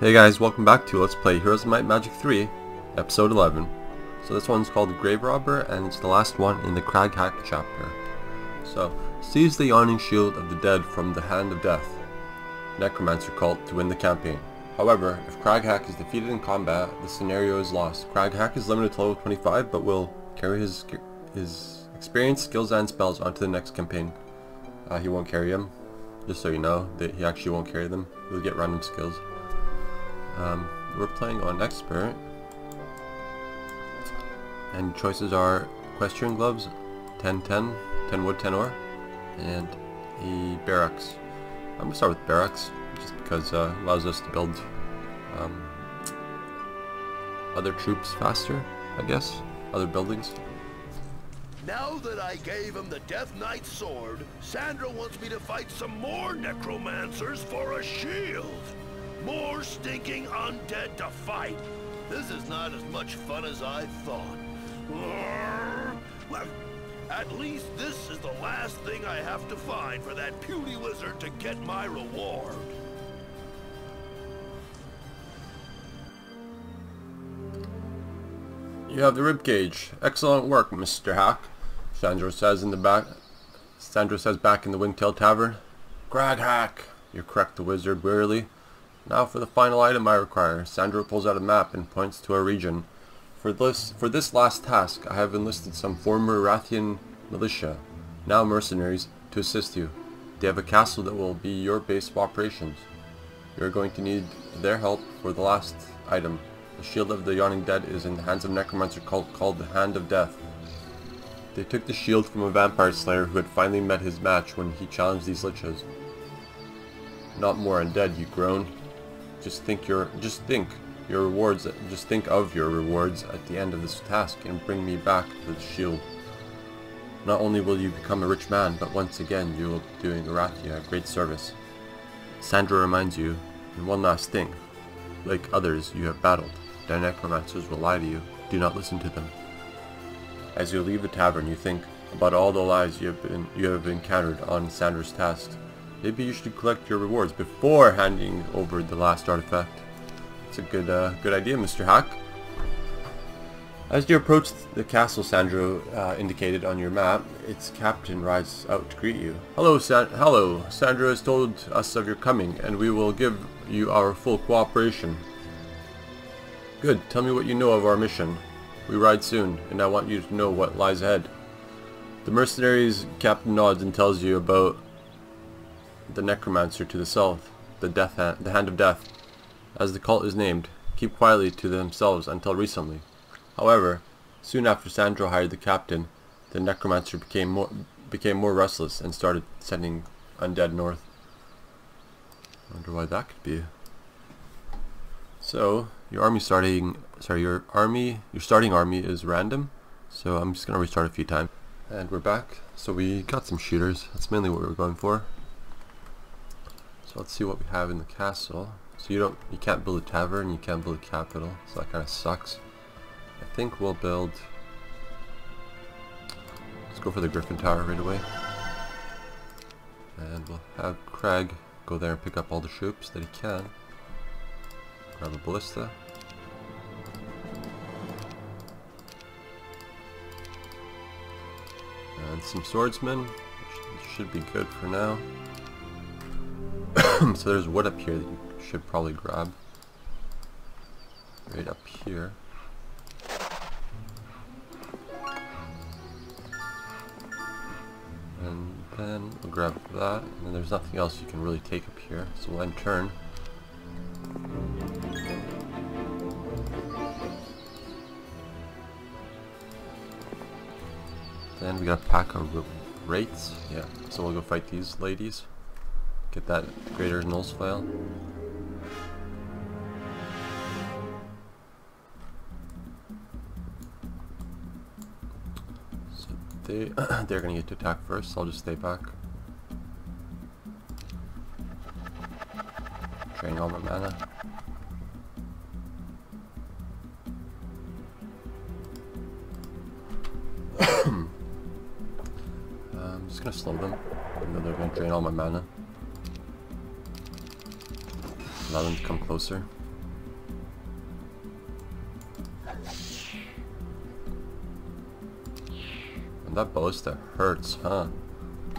Hey guys, welcome back to Let's Play Heroes of Might and Magic 3, Episode 11. So this one's called Grave Robber, and it's the last one in the Crag Hack chapter. So, seize the Yawning Shield of the Dead from the Hand of Death, Necromancer Cult, to win the campaign. However, if Crag Hack is defeated in combat, the scenario is lost. Crag Hack is limited to level 25, but will carry his experience, skills, and spells onto the next campaign. He won't carry them. Just so you know, that he actually won't carry them. You'll get random skills. We're playing on Expert, and choices are Equestrian Gloves, 10-10, 10 wood, 10 ore, and a Barracks. I'm going to start with Barracks, just because it allows us to build other troops faster, I guess, other buildings. Now that I gave him the Death Knight sword, Sandro wants me to fight some more necromancers for a shield. More stinking undead to fight. This is not as much fun as I thought. Well, at least this is the last thing I have to find for that puny wizard to get my reward. You have the ribcage. Excellent work, Mr. Hack. Sandro says back in the Wingtail Tavern. Crag Hack, you correct the wizard wearily. Now for the final item I require. Sandro pulls out a map and points to a region. For this last task, I have enlisted some former Rathian militia, now mercenaries, to assist you. They have a castle that will be your base of operations. You are going to need their help for the last item. The Shield of the Yawning Dead is in the hands of a necromancer cult called the Hand of Death. They took the shield from a vampire slayer who had finally met his match when he challenged these liches. Not more undead, you groaned. Just think of your rewards at the end of this task and bring me back the shield. Not only will you become a rich man, but once again you will be doing Erathia a great service. Sandro reminds you, and one last thing, like others you have battled, their necromancers will lie to you. Do not listen to them. As you leave the tavern, you think about all the lies you have encountered on Sandro's tasks. Maybe you should collect your rewards before handing over the last artifact. It's a good idea, Mr. Hack. As you approach the castle Sandro indicated on your map, its captain rides out to greet you. Hello, Sandro has told us of your coming, and we will give you our full cooperation. Good, tell me what you know of our mission. We ride soon, and I want you to know what lies ahead. The mercenaries captain nods and tells you about the necromancer to the south, the Hand of Death, as the cult is named, keep quietly to themselves until recently. However, soon after Sandro hired the captain, the necromancer became more restless and started sending undead north. I wonder why that could be. So your starting army is random. So I'm just gonna restart a few times, and we're back. So we got some shooters. That's mainly what we were going for. So let's see what we have in the castle. So you can't build a tavern, you can't build a capital, so that kind of sucks. I think we'll build... Let's go for the Griffin Tower right away. And we'll have Crag go there and pick up all the troops that he can. Grab a ballista. And some swordsmen, which should be good for now. So there's wood up here that you should probably grab. Right up here. And then we'll grab that. And then there's nothing else you can really take up here. So we'll end turn. Then we got a pack of wraiths. Yeah, so we'll go fight these ladies. Get that greater nulls file. So they're gonna get to attack first, so I'll just stay back. Drain all my mana. I'm just gonna slow them, even though they're gonna drain all my mana. Allow them to come closer. that ballista hurts, huh?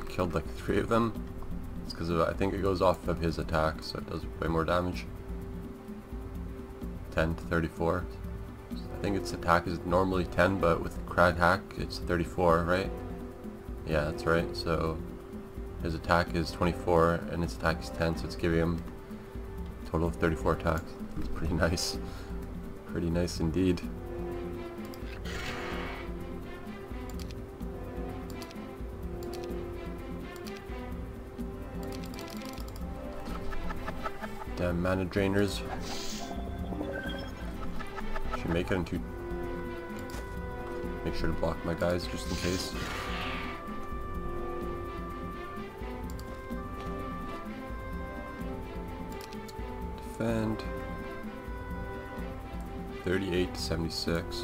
Killed like 3 of them. It's because I think it goes off of his attack, so it does way more damage. 10 to 34. I think its attack is normally 10, but with Crag Hack it's 34, right? Yeah, that's right. So his attack is 24 and its attack is 10, so it's giving him a total of 34 attacks. It's pretty nice. Pretty nice indeed. Damn mana drainers. Should make it in 2. Make sure to block my guys just in case. Defend. 38 to 76.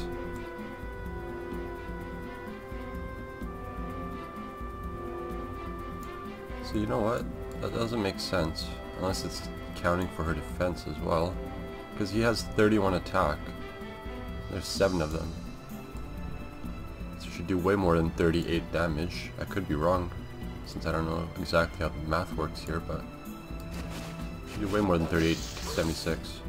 So you know what? That doesn't make sense. Unless it's counting for her defense as well. Because he has 31 attack. There's 7 of them. So should do way more than 38 damage. I could be wrong, since I don't know exactly how the math works here, but should do way more than 38 to 76.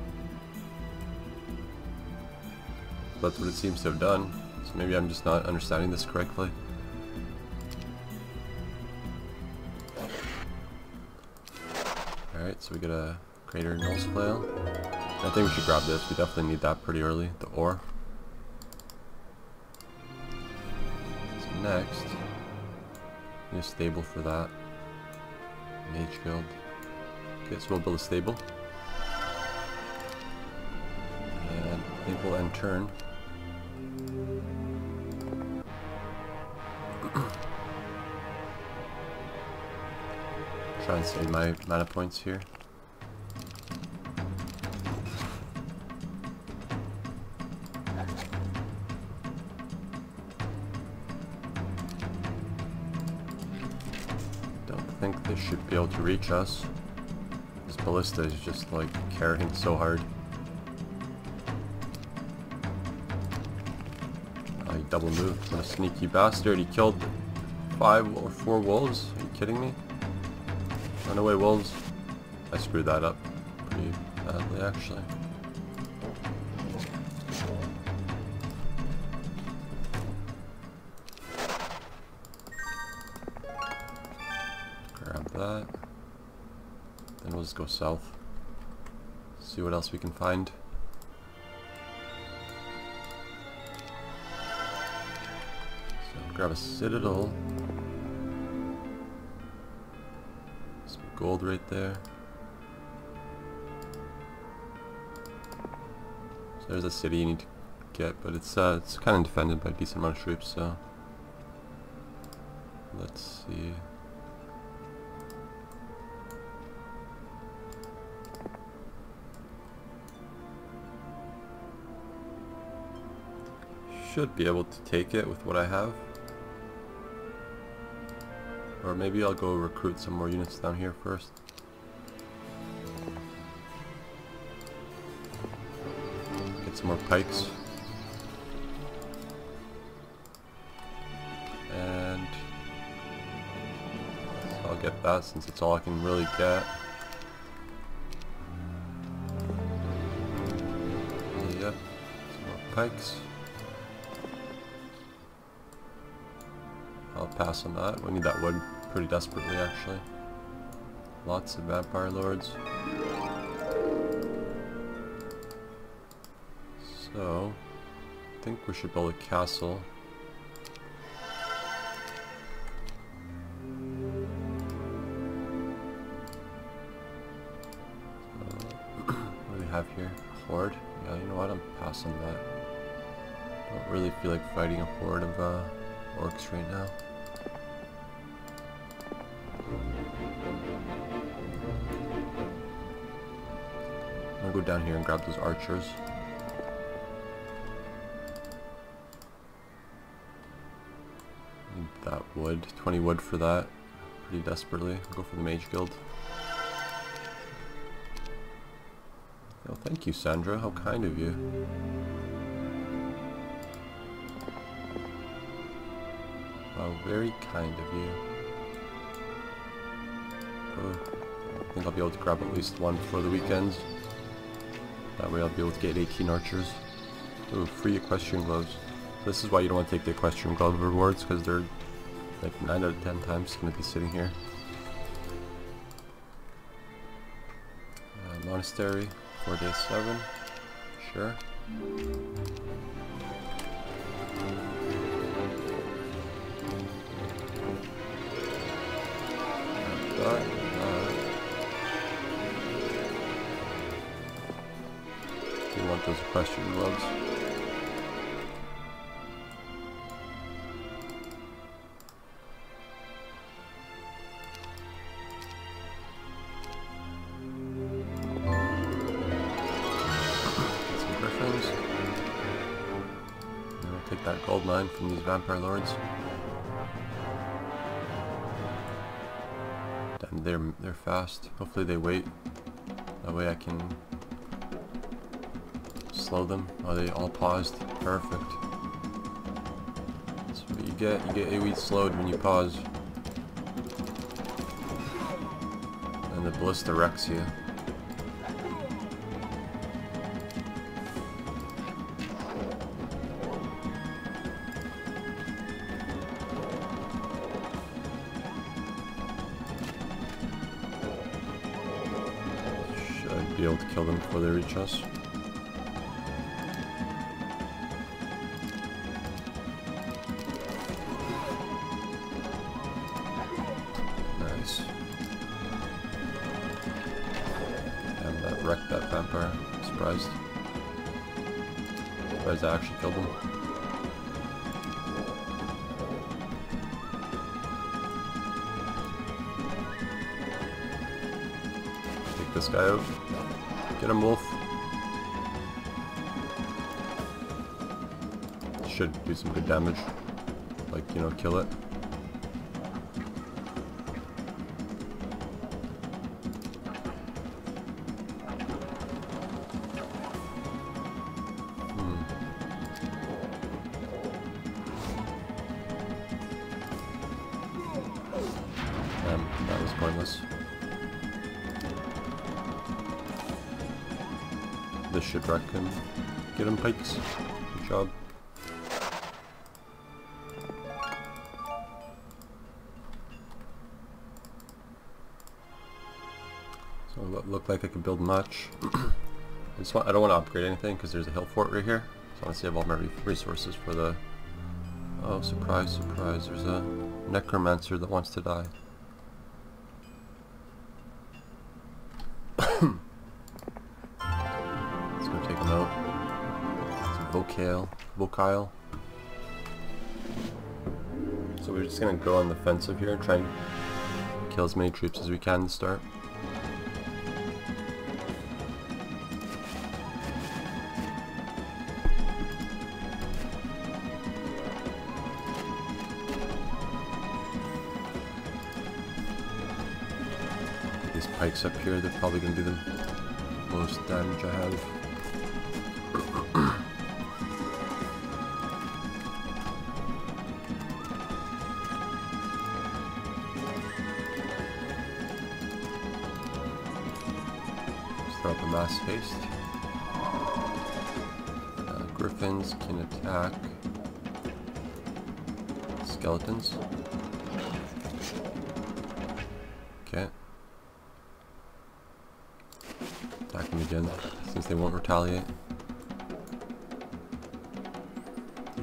That's what it seems to have done, so maybe I'm just not understanding this correctly. Alright, so we get a Greater Nose Flail. I think we should grab this, we definitely need that pretty early, the ore. So next, need a stable for that. Mage Guild. Okay, so we'll build a stable. And I think we'll end turn. Try and save my mana points here. Don't think they should be able to reach us. This ballista is just like carrying so hard. I double moved. What a sneaky bastard. He killed 5 or 4 wolves. Are you kidding me? Run away, wolves. I screwed that up pretty badly, actually. Grab that. Then we'll just go south. See what else we can find. So grab a citadel. Gold right there. So there's a city you need to get, but it's kind of defended by a decent amount of troops. So let's see. Should be able to take it with what I have. Or maybe I'll go recruit some more units down here first. Get some more pikes. And so I'll get that since it's all I can really get. Yep, some more pikes. I'll pass on that. We need that wood pretty desperately, actually. Lots of vampire lords. So, I think we should build a castle. What do we have here? Horde? Yeah, you know what? I'm passing that. I don't really feel like fighting a horde of orcs right now. I'm gonna go down here and grab those archers. Need that wood. 20 wood for that. Pretty desperately. I'll go for the Mage Guild. Oh, thank you, Sandra. How kind of you. Well, very kind of you. Oh, I think I'll be able to grab at least one for the weekends. That way I'll be able to get 18 archers. Ooh, free Equestrian Gloves. This is why you don't want to take the Equestrian Glove rewards, because they're like 9 out of 10 times going to be sitting here. Monastery, 4 days 7. Sure. Do you want those Equestrian Gloves? Gold 9 from these vampire lords. Damn, they're fast. Hopefully they wait. That way I can slow them. Oh, they all paused. Perfect. That's what you get. You get AoE slowed when you pause. And the ballista wrecks you. Be able to kill them before they reach us. Nice. And that wrecked that vampire. Surprised. Surprised I actually killed them. Take this guy out. Get him, wolf. Should do some good damage. Like, you know, kill it. Damn, that was pointless. This should wreck him. Get him, pikes. Good job. So it looked like I could build much. I don't want to upgrade anything because there's a hill fort right here. So I want to save all my resources for the... Oh, surprise, surprise. There's a necromancer that wants to die. Vokyle. So we're just going to go on the offensive here and try and kill as many troops as we can to start. These pikes up here, they're probably going to do the most damage I have. Drop a mass haste. Griffins can attack skeletons. Okay. Attack them again since they won't retaliate.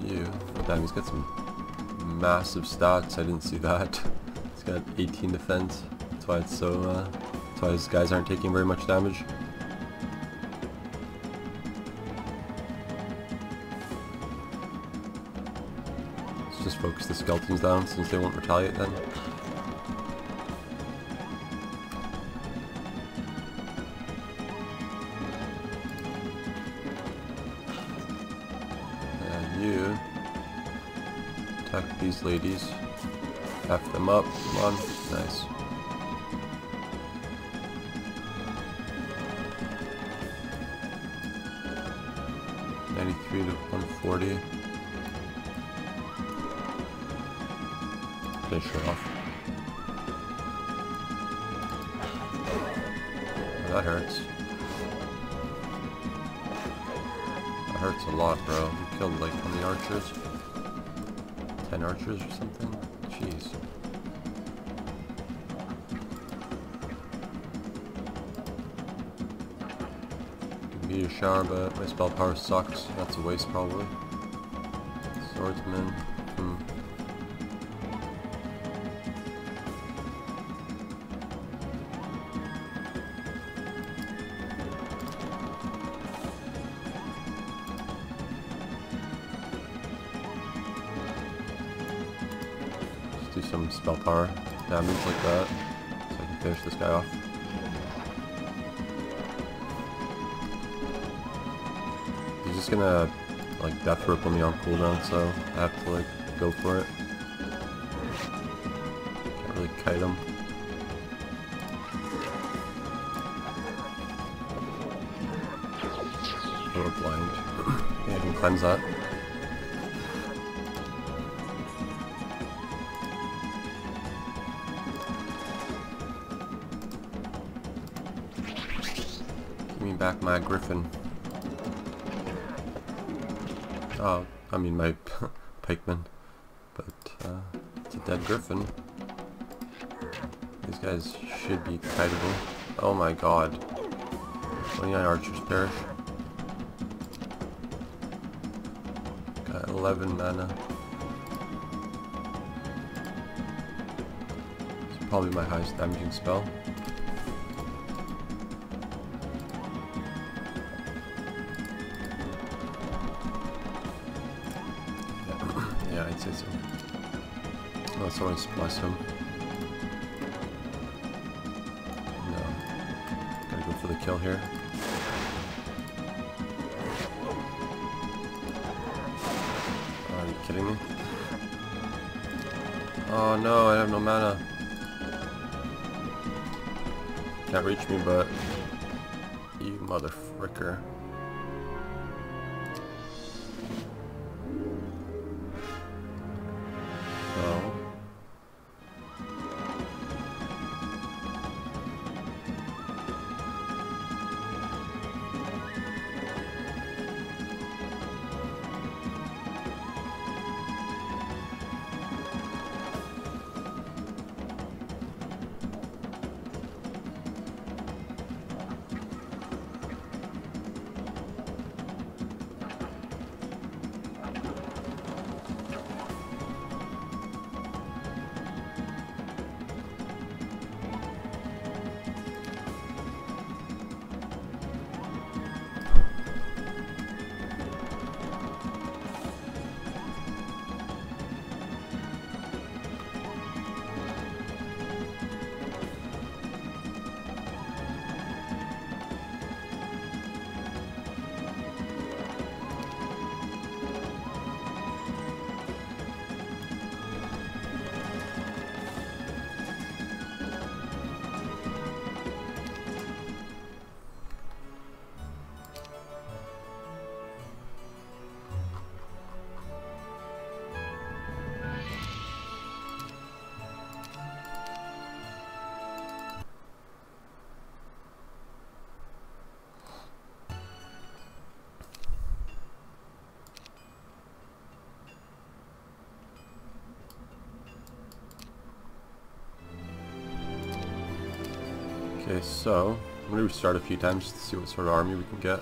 You. Oh, damn, he's got some massive stats. I didn't see that. He's got 18 defense. That's why it's so. That's why these guys aren't taking very much damage. Just focus the skeletons down since they won't retaliate then. And you attack these ladies. Tap them up. Come on. Nice. To 140. Finish her off. That hurts. That hurts a lot, bro. You killed like how many archers? 10 archers or something? Jeez. Give me a shower, but my spell power sucks. That's a waste, probably. Swordsman. Spell power damage like that, so I can finish this guy off. He's just gonna like death ripple me on cooldown, so I have to like go for it. Can't really kite him. We're blind. Yeah, I can cleanse that. Back my griffin. Oh, I mean my pikeman. But it's a dead griffin. These guys should be kiteable. Oh my god. 29 archers perish. Got 11 mana. It's probably my highest damaging spell. Let's always splice him. No. Gotta go for the kill here. Oh, are you kidding me? Oh no, I have no mana. Can't reach me, but... You motherfricker. Okay, so I'm gonna restart a few times just to see what sort of army we can get.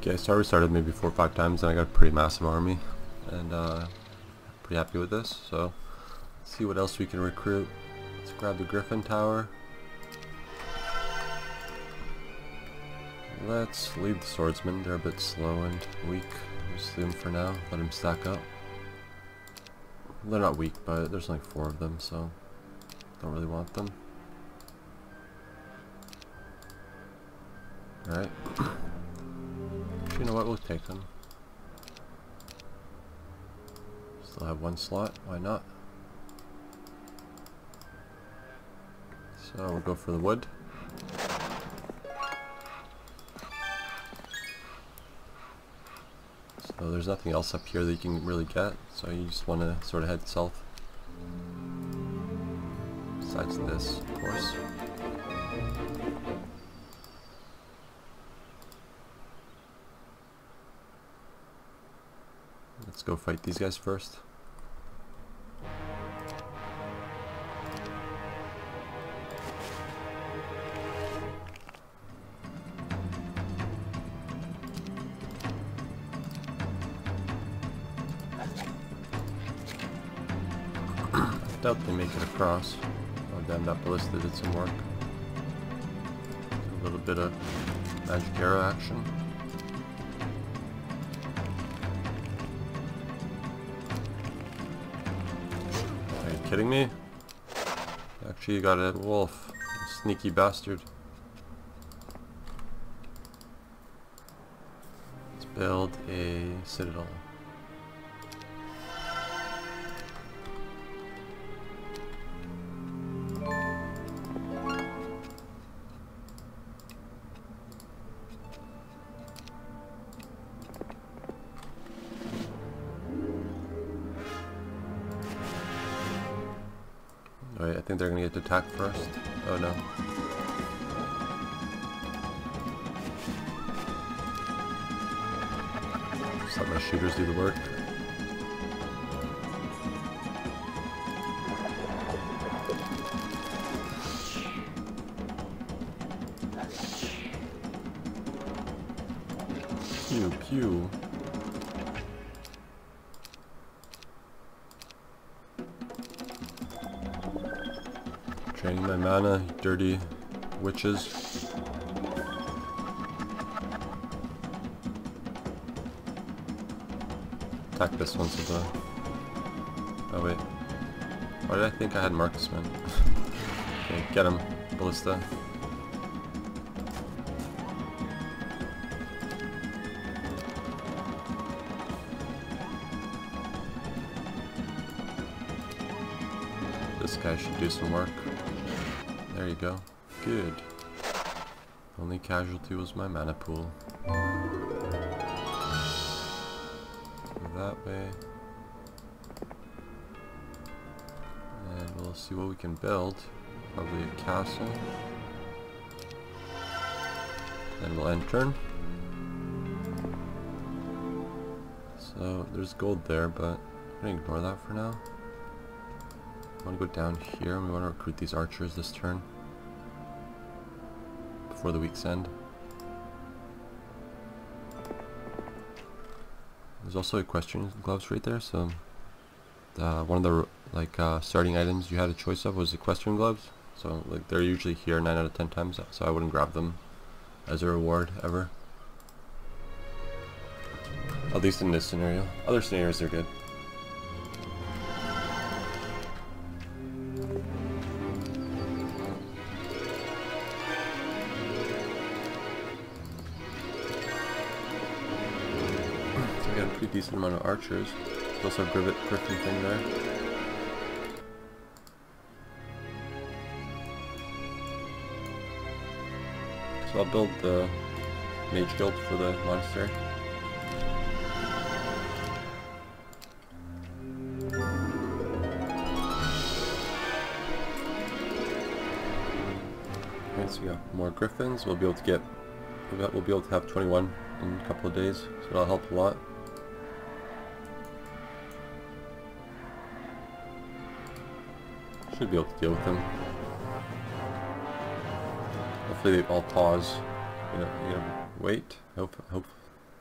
Okay, so I restarted maybe 4 or 5 times and I got a pretty massive army. And pretty happy with this, so let's see what else we can recruit. Let's grab the Griffin Tower. Let's leave the swordsmen, they're a bit slow and weak. Just leave them for now, let them stack up. They're not weak, but there's like 4 of them, so don't really want them. Alright. Actually, you know what? We'll take them. Still have one slot. Why not? So we'll go for the wood. So there's nothing else up here that you can really get, so you just want to sort of head south. Besides this, of course. Let's go fight these guys first. I doubt they make it across. Oh damn, that ballista did some work. A little bit of magic arrow action. Are you kidding me? Actually, you got a wolf. A sneaky bastard. Let's build a citadel. I think they're gonna get to attack first. Oh no. Just let my shooters do the work. Pew pew. Draining my mana, you dirty witches. Attack this one so the... Oh wait. Why did I think I had Marcusman? Okay, get him, ballista. This guy should do some work. There you go. Good. Only casualty was my mana pool. Go that way. And we'll see what we can build. Probably a castle. Then we'll end turn. So there's gold there, but I'm gonna ignore that for now. I want to go down here and we want to recruit these archers this turn before the week's end. There's also Equestrian Gloves right there, so one of the starting items you had a choice of was Equestrian Gloves, so like they're usually here 9 out of 10 times, so I wouldn't grab them as a reward ever. At least in this scenario. Other scenarios are good. Decent amount of archers. There's also a griffin thing there. So I'll build the mage guild for the monastery. Alright, so we got more griffins. We'll be able to have 21 in a couple of days, so that'll help a lot. Should be able to deal with them. Hopefully they all pause. Wait.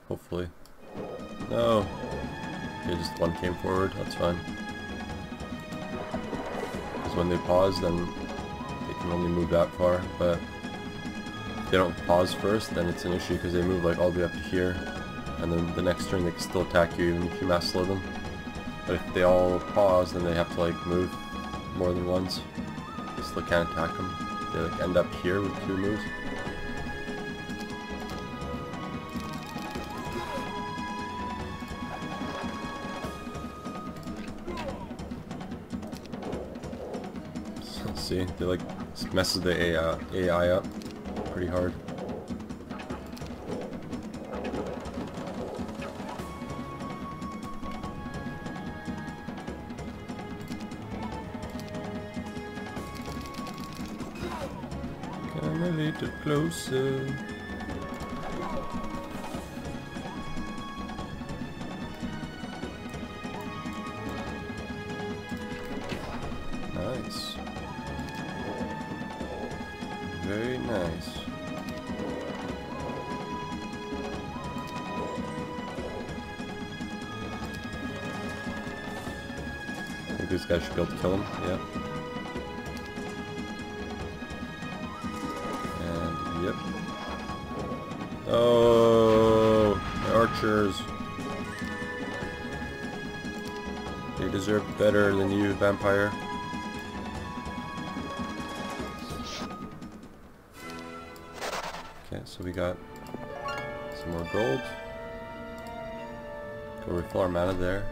Hopefully. No. Okay, just one came forward. That's fine. Because when they pause, then they can only move that far. But if they don't pause first, then it's an issue because they move like all the way up to here, and then the next turn they can still attack you even if you mass slow them. But if they all pause, then they have to like move more than once. They still can't attack them. They like end up here with two moves. Let's see, they like messes the AI up pretty hard. Come a little closer. These guys should be able to kill him, yeah. And, yep. Oh, the archers. They deserve better than you, vampire. Okay, so we got some more gold. Go refill our mana there.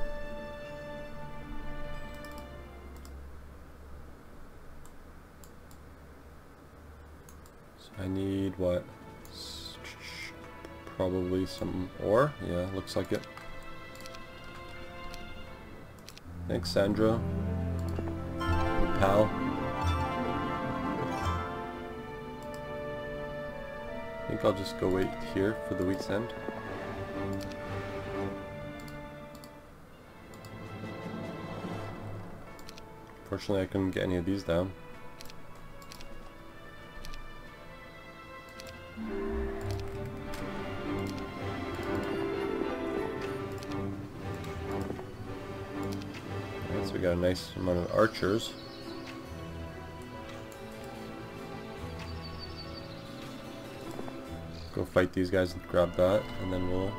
I need what? Probably some ore? Yeah, looks like it. Thanks, Sandro. Good pal. I think I'll just go wait here for the week's end. Fortunately, I couldn't get any of these down. Got a nice amount of archers. Go fight these guys and grab that, and then we'll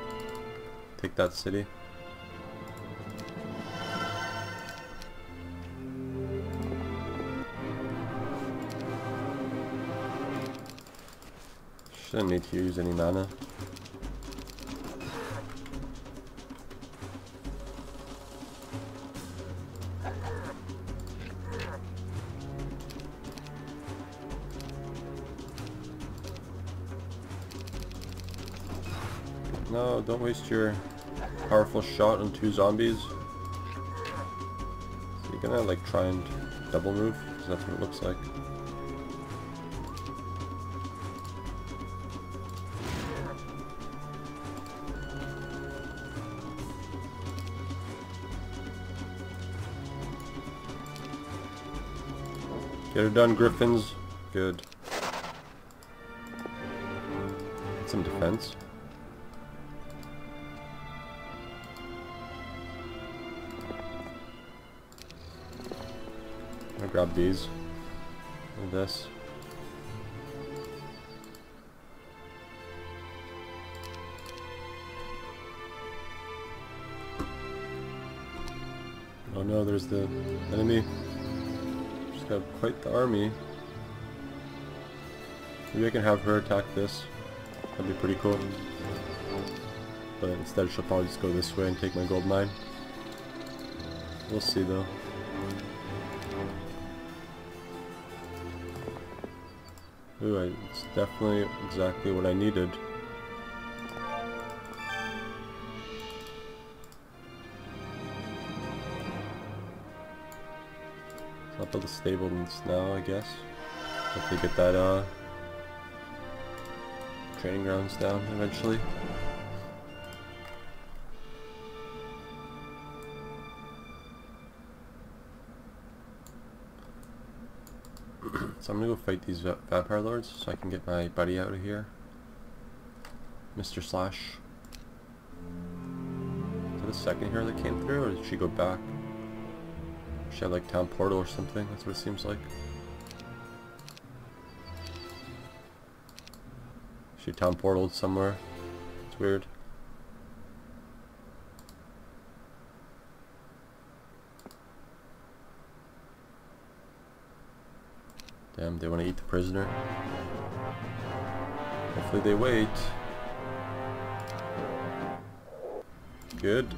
take that city. Shouldn't need to use any mana. No, don't waste your powerful shot on two zombies. So you're gonna like try and double move, because that's what it looks like. Get it done, griffins. Good. Get some defense. Grab these and this. Oh no, there's the enemy. She's got quite the army. Maybe I can have her attack this. That'd be pretty cool. But instead she'll probably just go this way and take my gold mine. We'll see though. Ooh, it's definitely exactly what I needed. It's up at the stable now, I guess. If they get that training grounds down eventually. So I'm gonna go fight these vampire lords so I can get my buddy out of here. Mr. Slash. Is that a second hero that came through, or did she go back? She had like town portal or something, that's what it seems like. She town portaled somewhere. It's weird. Damn, they want to eat the prisoner. Hopefully they wait. Good.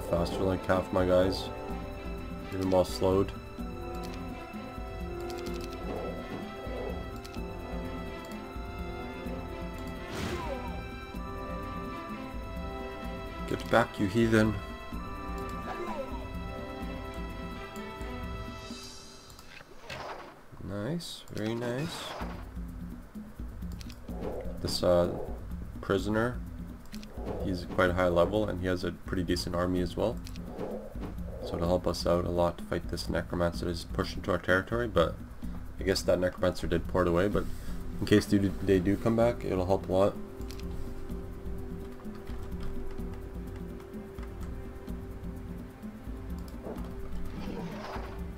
still faster than like half my guys, even while slowed. Get back, you heathen. Nice, very nice. This prisoner, he's quite high level and he has a pretty decent army as well. So it'll help us out a lot to fight this necromancer that is pushed into our territory, but I guess that necromancer did port away, but in case they do come back, it'll help a lot.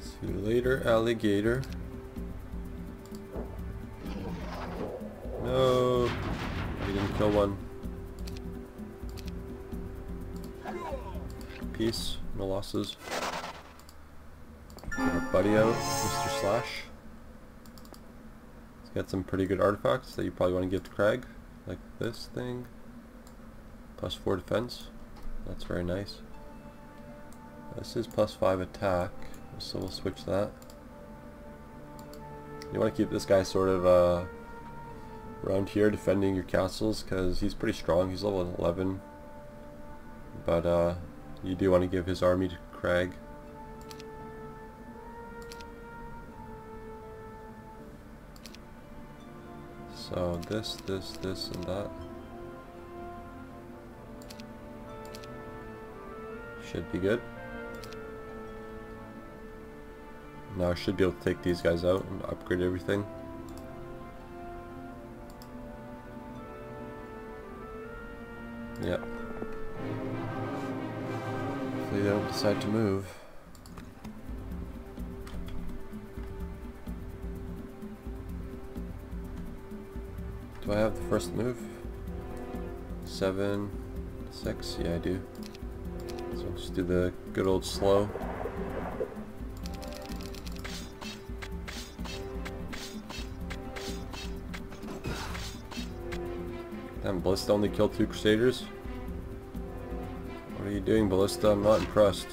See you later, alligator. No, I didn't kill one. Peace, no losses. Get our buddy out, Mr. Slash. He's got some pretty good artifacts that you probably want to give to Crag, like this thing. Plus 4 defense, that's very nice. This is plus 5 attack, so we'll switch that. You want to keep this guy sort of around here defending your castles, because he's pretty strong. He's level 11, but you do want to give his army to Crag. So this and that should be good. Now I should be able to take these guys out and upgrade everything. Yep. Hopefully they don't decide to move. Do I have the first move? 7, 6, yeah I do. So I'll just do the good old slow. Damn, Ballista only killed 2 Crusaders? What are you doing, Ballista? I'm not impressed.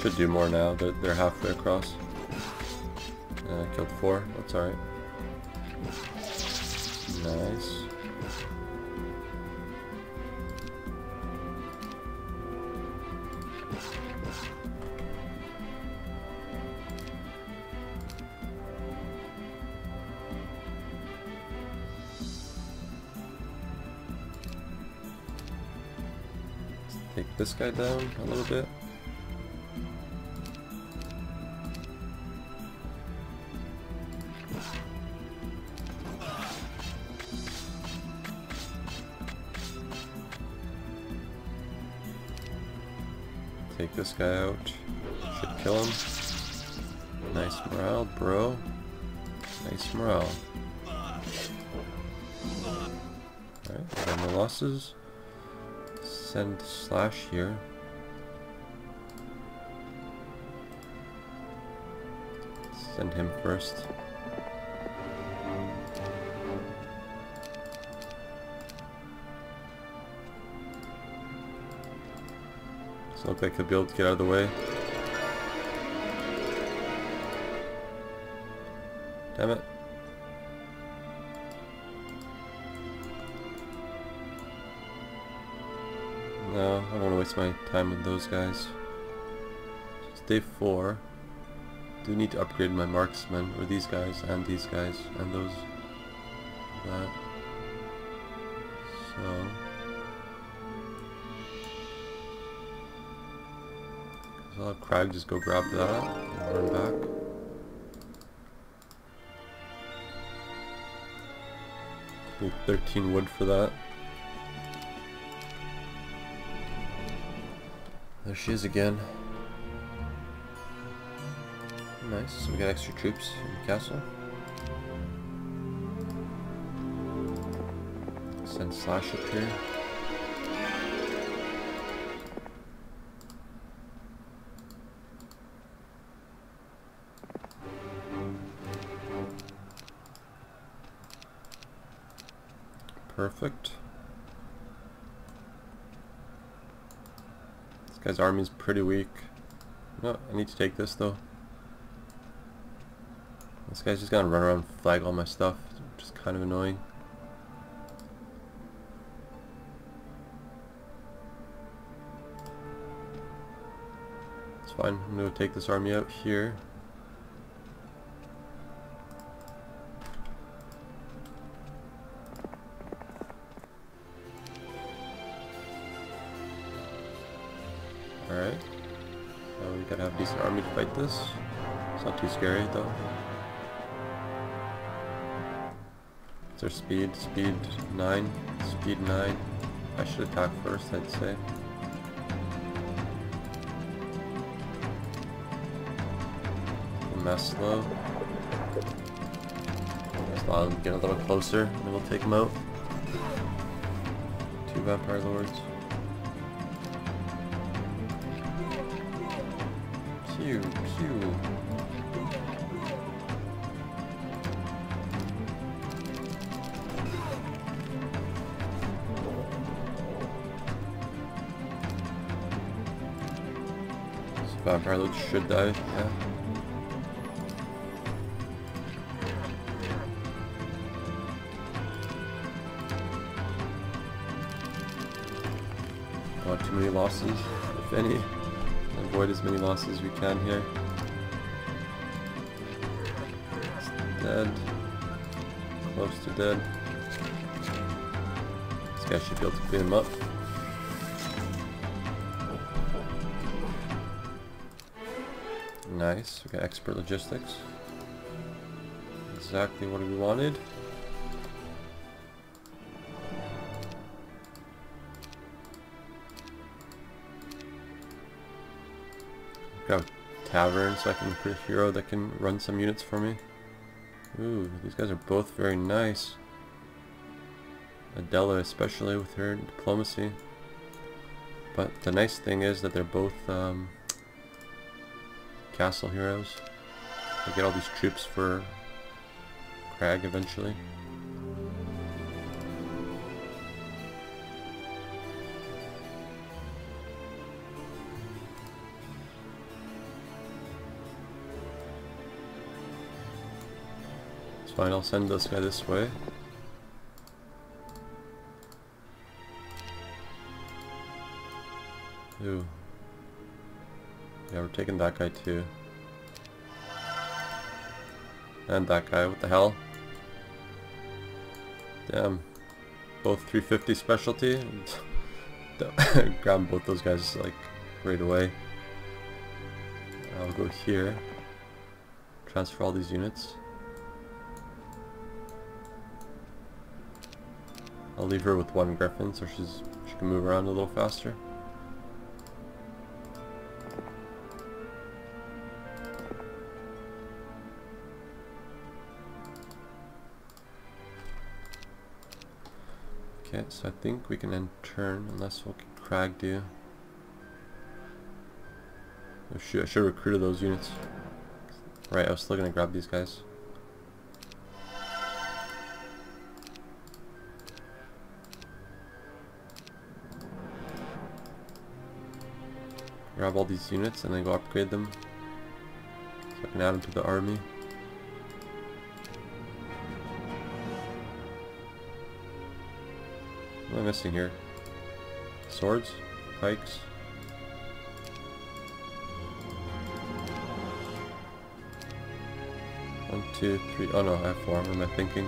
Should do more now that they're halfway across. I killed 4, that's alright. Nice. Take this guy down a little bit. Take this guy out. Should kill him. Nice morale, bro. Nice morale. Alright, no more losses. Send Slash here. Send him first. So look like he'll be able to get out of the way. Damn it. No, I don't want to waste my time with those guys. So it's day 4. I do need to upgrade my marksmen, or these guys, and those. That. So. I'll have Crag just go grab that and run back. Need 13 wood for that. There she is again. Nice, so we got extra troops in the castle. Send Slash up here. Perfect. This guy's army's pretty weak. No, I need to take this though. This guy's just gonna run around and flag all my stuff, which is kind of annoying. It's fine, I'm gonna take this army out here. Alright, so we gotta have a decent army to fight this. It's not too scary though. What's our speed? Speed 9. Speed 9. I should attack first, I'd say. Mass slow. Let's allow them to get a little closer and we'll take them out. 2 vampire lords. Pew, pew. Vampire lords should die, yeah. Not too many losses, if any. Avoid as many losses as we can here. It's dead. Close to dead. This guy should be able to clean him up. Nice, we got expert logistics. Exactly what we wanted. Got a tavern so I can create a hero that can run some units for me. Ooh, these guys are both very nice. Adela especially with her diplomacy. But the nice thing is that they're both castle heroes. I get all these troops for Crag eventually. It's fine, I'll send this guy this way. Ooh. Yeah, we're taking that guy too. And that guy, what the hell? Damn. Both 350 specialty. Grab both those guys like right away. I'll go here. Transfer all these units. I'll leave her with one griffin so she can move around a little faster. Okay, so I think we can end turn, unless we'll get Crag do. Oh shoot, I should have recruited those units. Right, I was still gonna grab these guys. Grab all these units and then go upgrade them. So I can add them to the army. What am I missing here? Swords? Pikes? One, two, three. Oh no, I have 4. What am I thinking?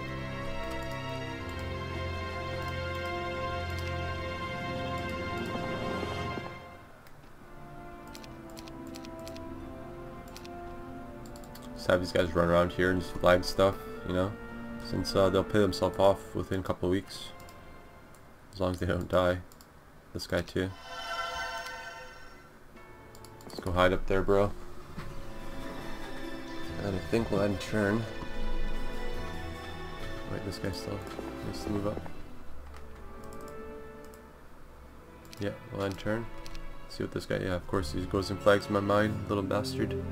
Just have these guys run around here and just flag stuff, you know? Since they'll pay themselves off within a couple of weeks. As long as they don't die. This guy too. Let's go hide up there, bro. And I think we'll end turn. Wait, this guy still needs to move up. Yeah, we'll end turn. Let's see what this guy, yeah, of course he goes and flags my mind, little bastard.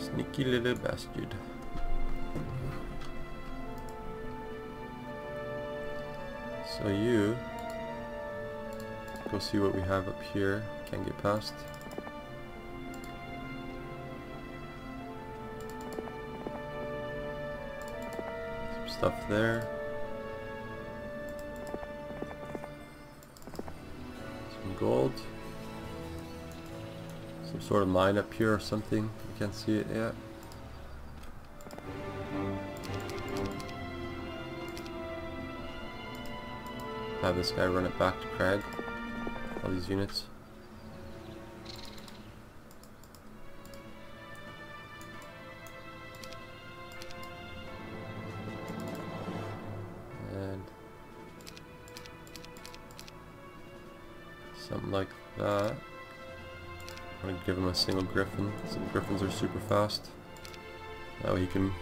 Sneaky little bastard. So you go see what we have up here. Can't get past. Some stuff there. Some gold. Some sort of mine up here or something. I can't see it yet. Have this guy run it back to Crag. All these units. And something like that. I'm gonna give him a single griffin. Some griffins are super fast. That way he can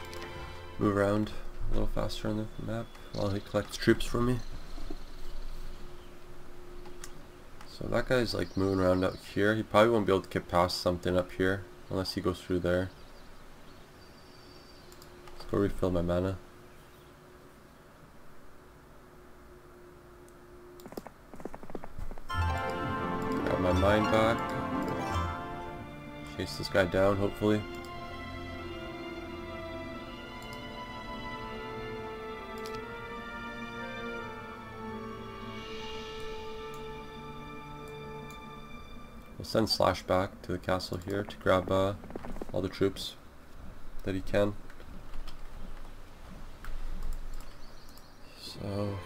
move around a little faster on the map while he collects troops from me. So that guy's like moving around out here. He probably won't be able to get past something up here unless he goes through there. Let's go refill my mana. Got my mine back. Chase this guy down, hopefully. Send Slash back to the castle here to grab all the troops that he can. So,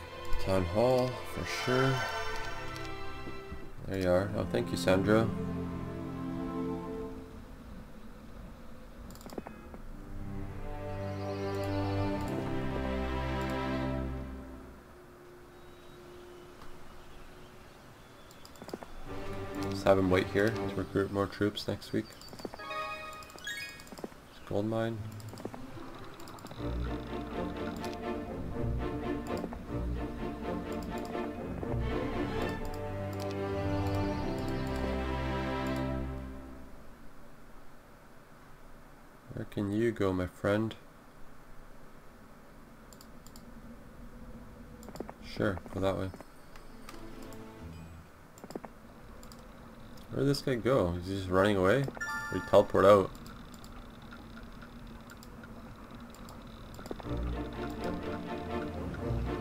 Town Hall for sure. There you are. Oh, thank you, Sandro. Have him wait here to recruit more troops next week. Gold mine. Where can you go, my friend? Sure, go that way. Where'd this guy go? Is he just running away? Or he teleport out?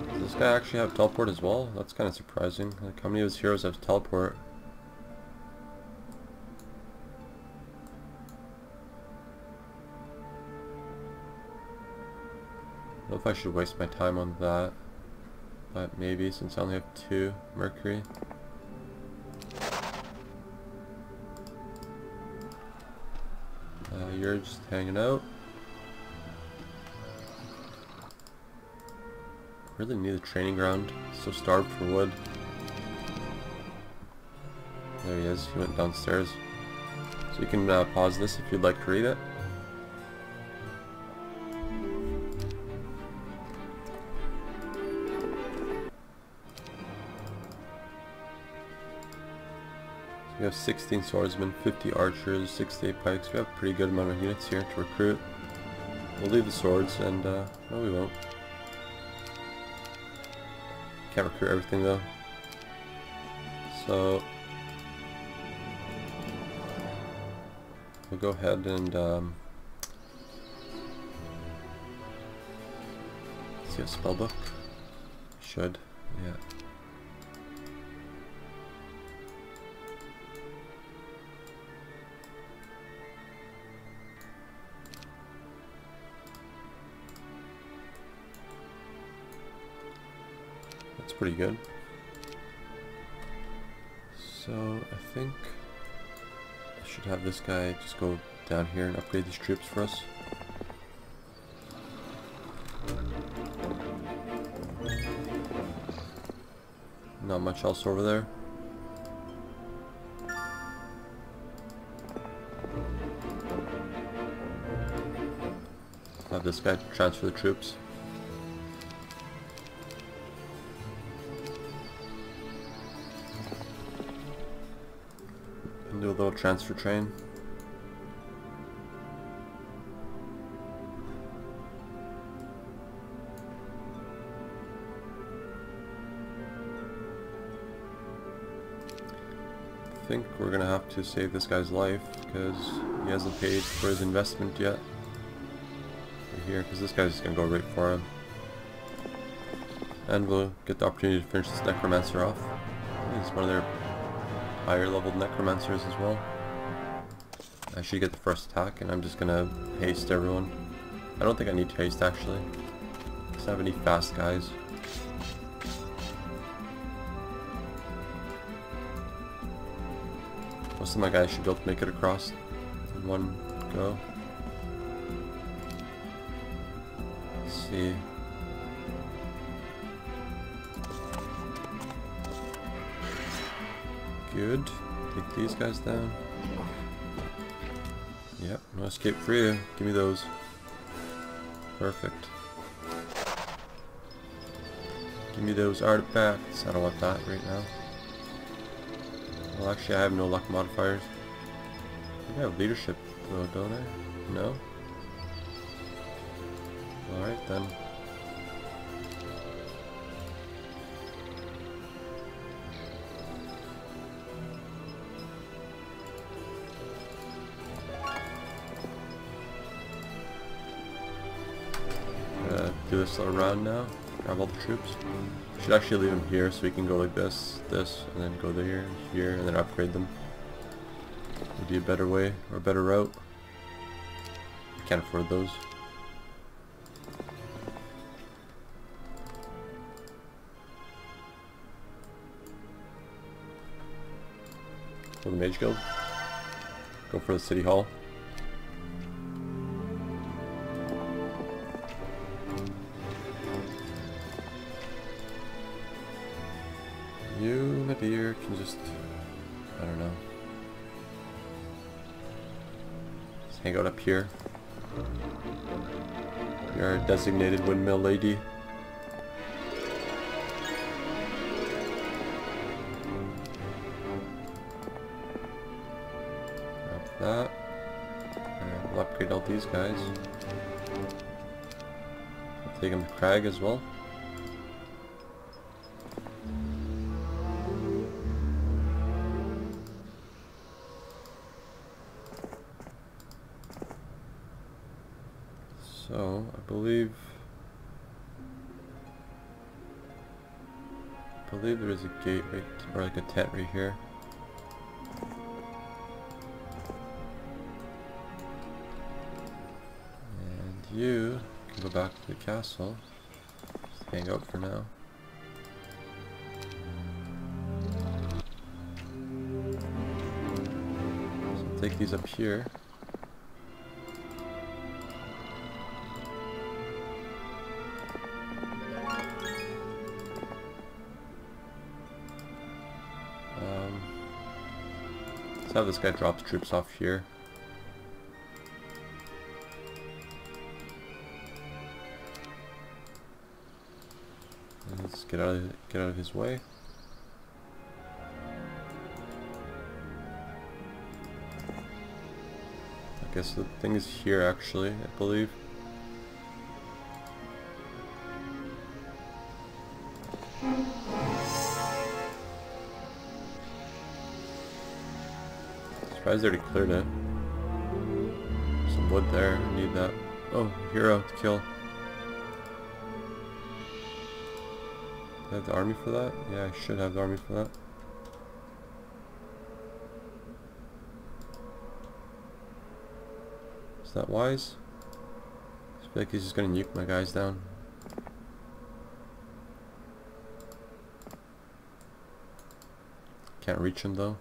Does this guy actually have teleport as well? That's kind of surprising. Like, how many of his heroes have teleport? I don't know if I should waste my time on that. But maybe, since I only have 2 Mercury. You're just hanging out. Really need a training ground. So starved for wood. There he is. He went downstairs. So you can pause this if you'd like to read it. We have 16 swordsmen, 50 archers, 68 pikes. We have a pretty good amount of units here to recruit. We'll leave the swords and, no we won't. Can't recruit everything though. So, we'll go ahead and, see a spellbook. Should, yeah. Pretty good. So I think I should have this guy just go down here and upgrade these troops for us. Not much else over there. Have this guy transfer the troops. Do a little transfer train. think we're gonna have to save this guy's life because he hasn't paid for his investment yet. Right here, because this guy's just gonna go right for him. And we'll get the opportunity to finish this necromancer off. He's one of their higher level necromancers as well. I should get the first attack, and I'm just gonna haste everyone. I don't think I need to haste actually. Doesn't have any fast guys. Most of my guys should be able to make it across in one go. Let's see. Good. Take these guys down. Yep, no escape for you. Give me those. Perfect. Give me those artifacts. I don't want that right now. Well, actually I have no luck modifiers. I think I have leadership though, don't I? No? Alright then. Do this little round now, grab all the troops. I should actually leave them here so we can go like this, this, and then go there, here, and then upgrade them. Would be a better way, or a better route. I can't afford those. For the Mage Guild. Go for the City Hall. You, my dear, can just, I don't know, just hang out up here. You're a designated windmill lady. Up that. And we'll upgrade all these guys. We'll take them to Crag as well. So, I believe there is a gate right, or like a tent right here. And you can go back to the castle. Just hang out for now. So I'll take these up here. Have this guy drop the troops off here. Let's get out of his way. I guess the thing is here actually, I believe. Surprised they already cleared it. Some wood there, I need that. Oh, hero to kill. Do I have the army for that? Yeah, I should have the army for that. Is that wise? I feel like he's just gonna nuke my guys down. Can't reach him though.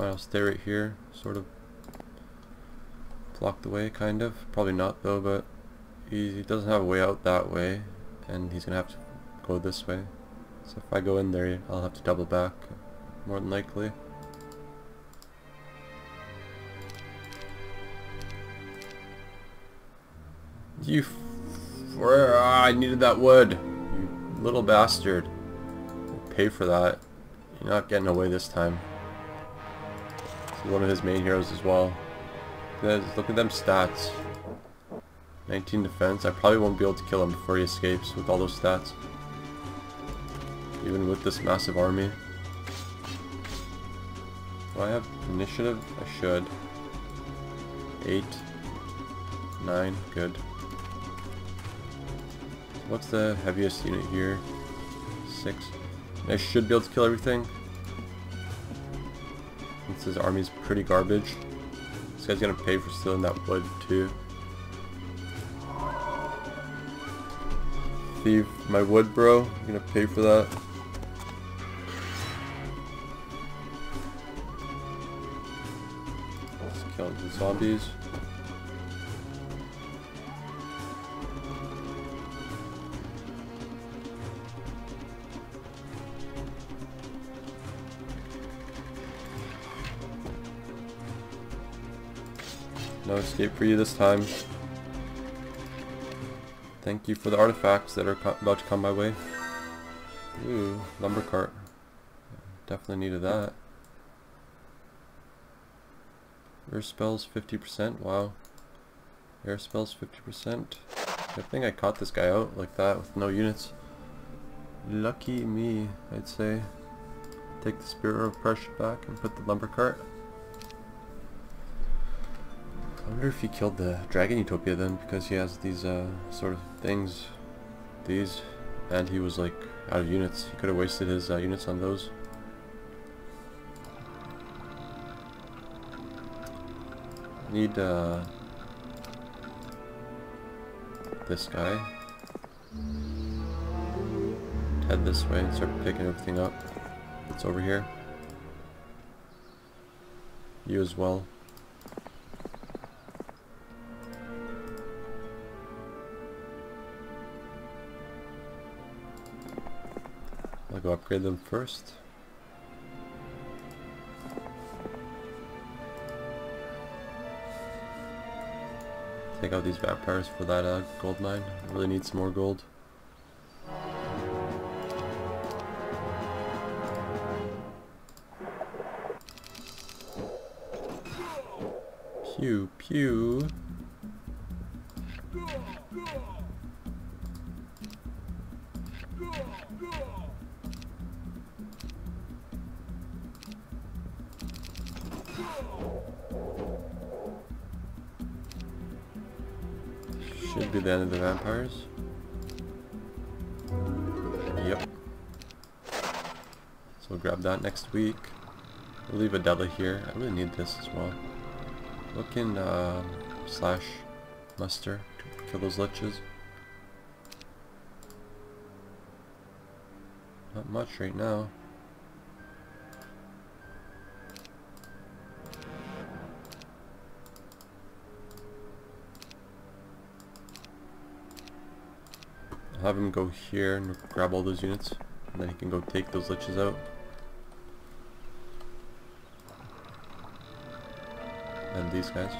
I'll stay right here, sort of blocked the way, kind of. Probably not though, but he doesn't have a way out that way, and he's gonna have to go this way. So if I go in there, I'll have to double back, more than likely. You I needed that wood, you little bastard. I'll pay for that. You're not getting away this time. One of his main heroes as well. Look at them stats. 19 defense. I probably won't be able to kill him before he escapes with all those stats. Even with this massive army. Do I have initiative? I should. 8. 9. Good. What's the heaviest unit here? 6. I should be able to kill everything. Since his army's pretty garbage. This guy's gonna pay for stealing that wood too. Thief my wood, bro. I'm gonna pay for that. Let's kill the zombies. No escape for you this time. Thank you for the artifacts that are about to come my way. Ooh, lumber cart. Definitely needed that. Air spells 50%, wow. Air spells 50%. I think I caught this guy out like that with no units. Lucky me, I'd say. Take the Spirit of Oppression back and put the lumber cart. I wonder if he killed the Dragon Utopia then, because he has these sort of things, these, and he was like out of units. He could have wasted his units on those. Need this guy. Head this way and start picking everything up. It's over here. You as well. I'll go upgrade them first. Take out these vampires for that gold mine. I really need some more gold. Pew pew. Should be the end of the vampires. Yep. So we'll grab that next week. We'll leave Adela here. I really need this as well. Look in slash muster to kill those liches. Not much right now. Have him go here and grab all those units, and then he can go take those liches out. And these guys.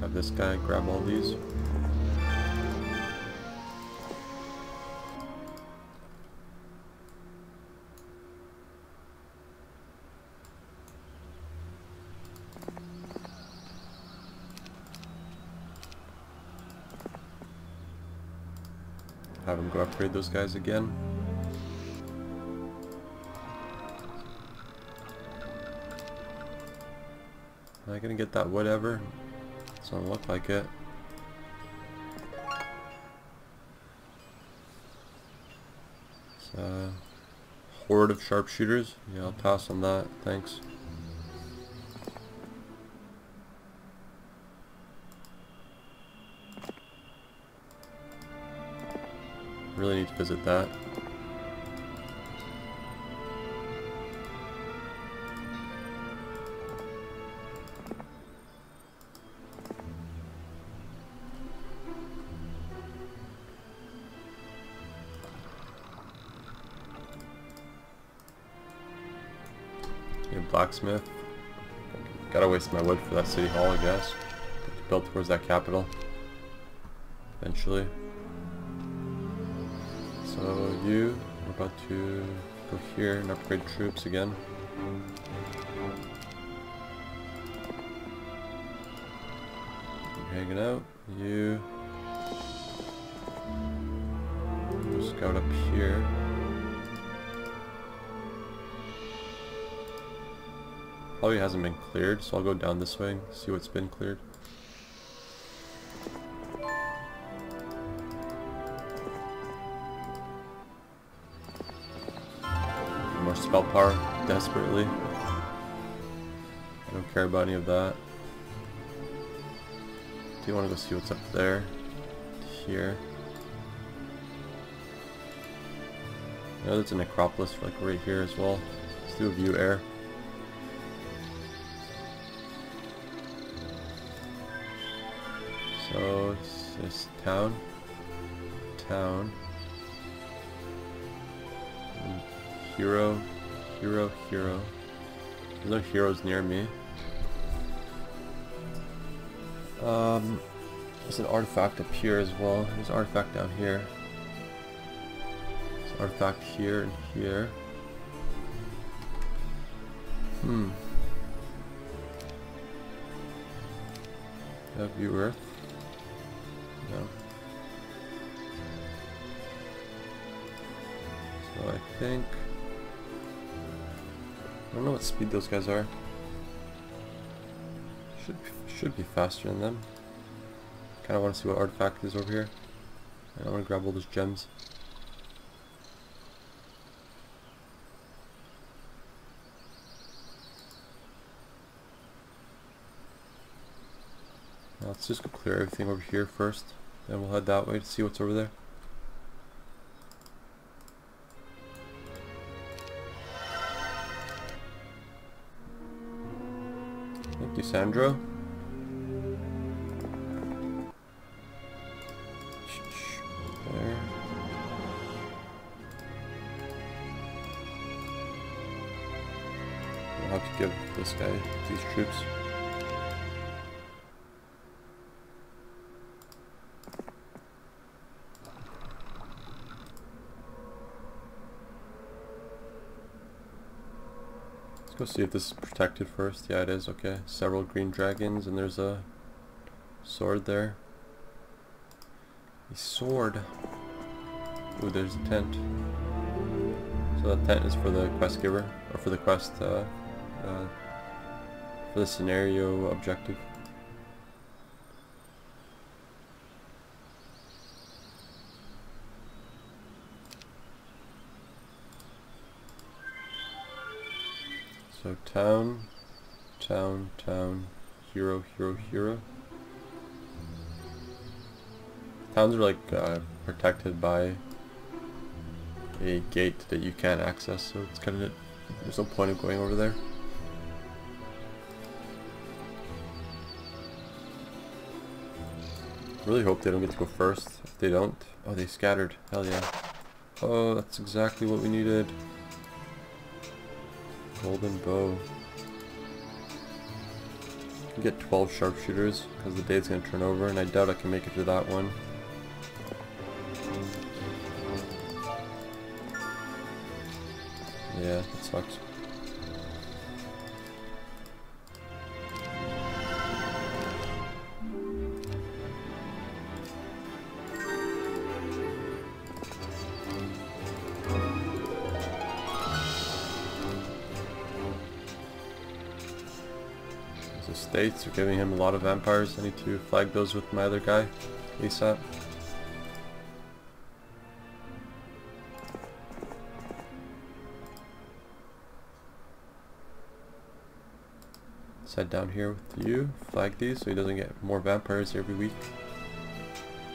Have this guy grab all these. Have him go upgrade those guys again. Am I gonna get that wood ever? Doesn't look like it. It's a horde of sharpshooters. Yeah, I'll pass on that. Thanks. Really need to visit that. Your blacksmith. Gotta waste my wood for that city hall, I guess. Built towards that capital. Eventually. you. We're about to go here and upgrade troops again. You're hanging out. You. We'll scout up here. Probably hasn't been cleared, so I'll go down this way and see what's been cleared. More spell power, desperately. I don't care about any of that. Do you want to go see what's up there? Here. I know there's a necropolis like right here as well. Let's do a view air. So it's this town, and hero, hero. There's no heroes near me. There's an artifact up here as well. There's an artifact down here. There's an artifact here and here. Have you Earth? No. So I think... I don't know what speed those guys are. Should be faster than them. Kind of want to see what artifact is over here. I don't want to grab all those gems. Now let's just go clear everything over here first. Then we'll head that way to see what's over there. Thank you, Sandro. There. We'll have to give this guy these troops. Let's see if this is protected first. Yeah, it is. Okay. Several green dragons, and there's a sword there. A sword. Ooh, there's a tent. So that tent is for the quest giver, or for the quest, for the scenario objective. So town, hero, hero. Towns are like protected by a gate that you can't access, so it's kind of, there's no point of going over there. Really hope they don't get to go first. If they don't, oh, they scattered. Hell yeah. Oh, that's exactly what we needed. Golden bow. I can get 12 sharpshooters because the day's going to turn over, and I doubt I can make it to that one. Yeah, that sucks. States are giving him a lot of vampires. I need to flag those with my other guy ASAP. Set down here with you, flag these so he doesn't get more vampires every week,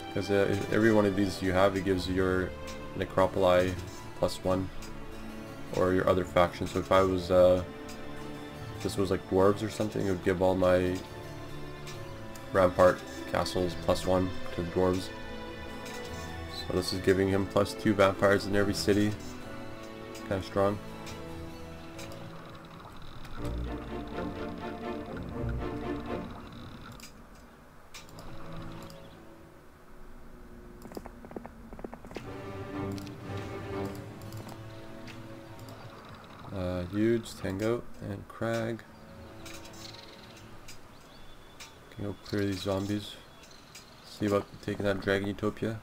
because every one of these you have, it gives your necropoli +1 or your other faction. So if I was this was like dwarves or something, it would give all my rampart castles +1 to dwarves. So this is giving him +2 vampires in every city. Kind of strong. Huge, Tango, and Crag. Can go clear these zombies. See about taking out Dragon Utopia.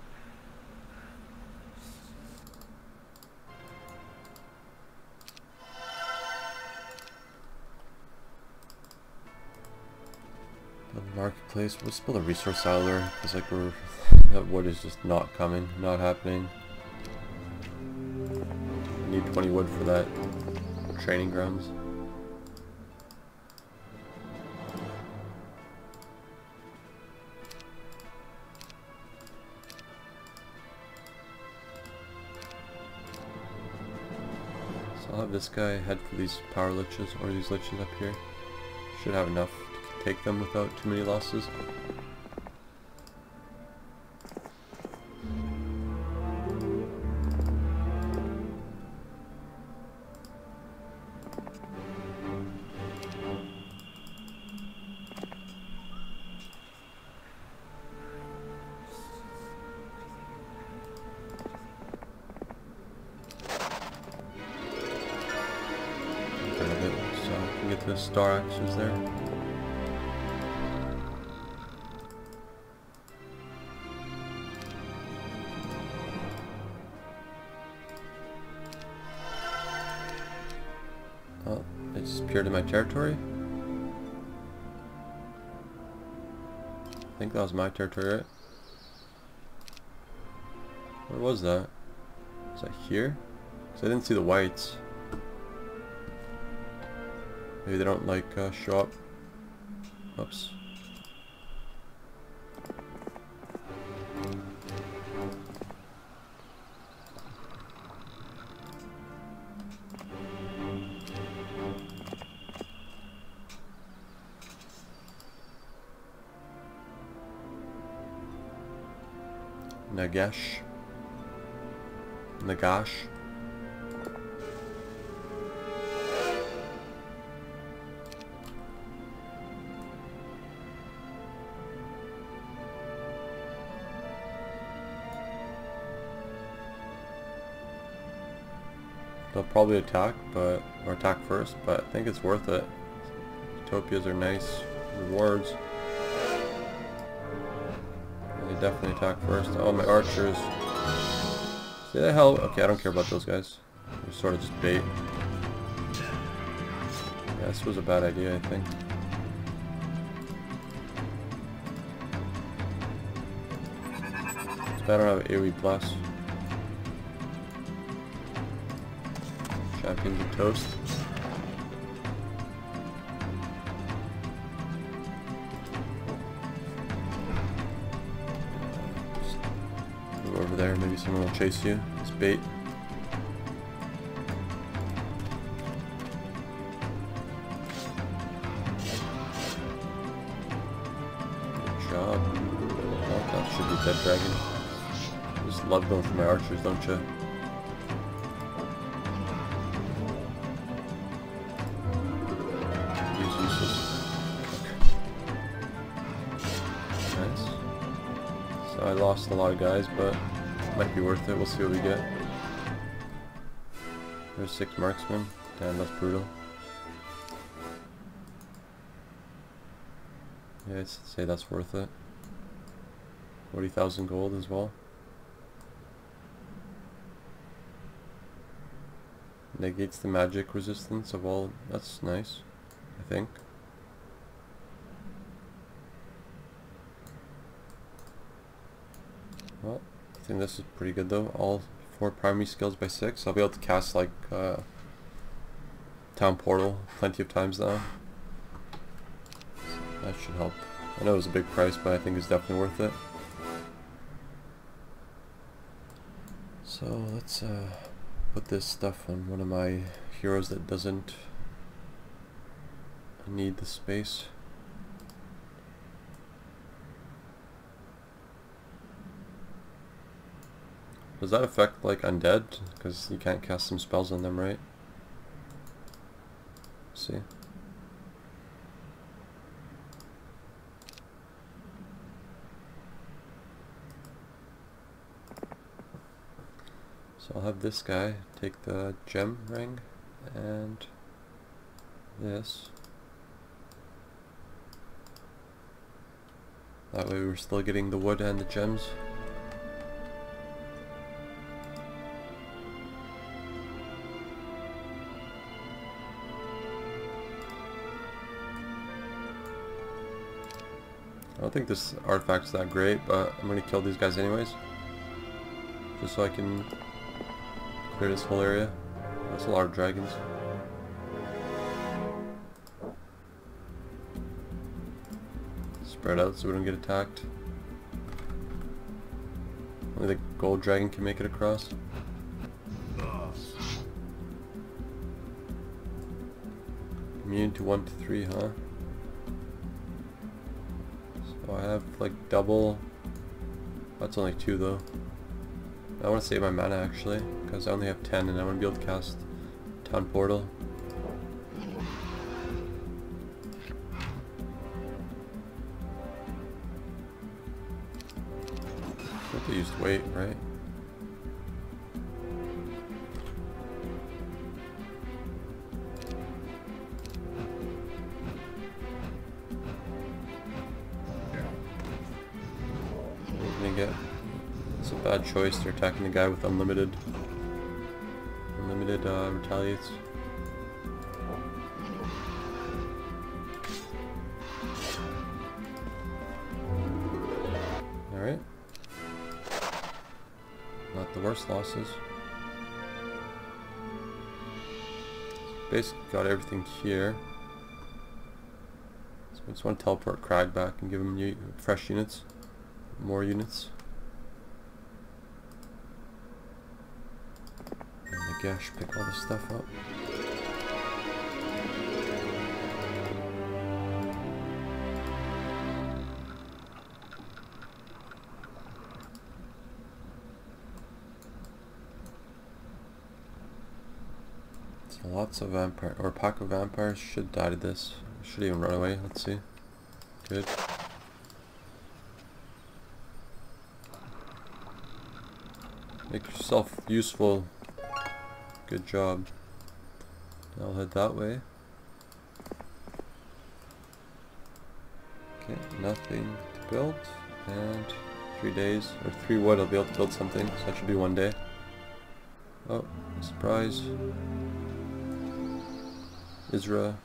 Marketplace, we'll just build a resource outlet because like we're that wood is just not coming, not happening. I need 20 wood for that. Training grounds. So I'll have this guy head for these power liches or these liches up here. Should have enough. Take them without too many losses. Grab it so I can get the star axes there. To my territory. I think that was my territory, right? Where was that? Was that here? Because I didn't see the whites. Maybe they don't like show up. Oops. Nagash. They'll probably attack, or attack first, but I think it's worth it. Utopias are nice rewards. Definitely attack first. Oh, my archers. See the hell? Okay, I don't care about those guys. They're sort of just bait. Yeah, this was a bad idea, I think. It's bad I don't have AoE Blast. Champions of Toast. There, maybe someone will chase you. It's bait. Good job. Oh, that should be dead dragon. Just love going for my archers, don't you? He's useless. Nice. So I lost a lot of guys, but might be worth it, we'll see what we get. There's 6 marksmen. Damn, that's brutal. Yeah, I'd say that's worth it. 40,000 gold as well. Negates the magic resistance of all. That's nice, I think. Well, I think this is pretty good though. All 4 primary skills by 6. I'll be able to cast like Town Portal plenty of times now. That should help. I know it was a big price, but I think it's definitely worth it. So let's put this stuff on one of my heroes that doesn't need the space. Does that affect like undead? Because you can't cast some spells on them, right? Let's see. So I'll have this guy take the gem ring. and this. That way we're still getting the wood and the gems. I don't think this artifact's that great, but I'm gonna kill these guys anyways. Just so I can clear this whole area. That's a lot of dragons. Spread out so we don't get attacked. Only the gold dragon can make it across. Immune to 1 to 3, huh? So I have like double. That's only 2 though. I want to save my mana actually, because I only have 10 and I want to be able to cast Town Portal. I think they used weight, right? What can I get? It's a bad choice, they're attacking the guy with unlimited retaliates. Alright. Not the worst losses. Basically got everything here. So I just want to teleport Crag back and give him new, fresh units. More units. Gosh, pick all this stuff up. So lots of vampire or a pack of vampires should die to this. Should even run away. Let's see. Good. Make yourself useful. Good job. I'll head that way. Okay, nothing to build. And 3 days, or 3 wood, I'll be able to build something, so that should be 1 day. Oh, surprise. Isra.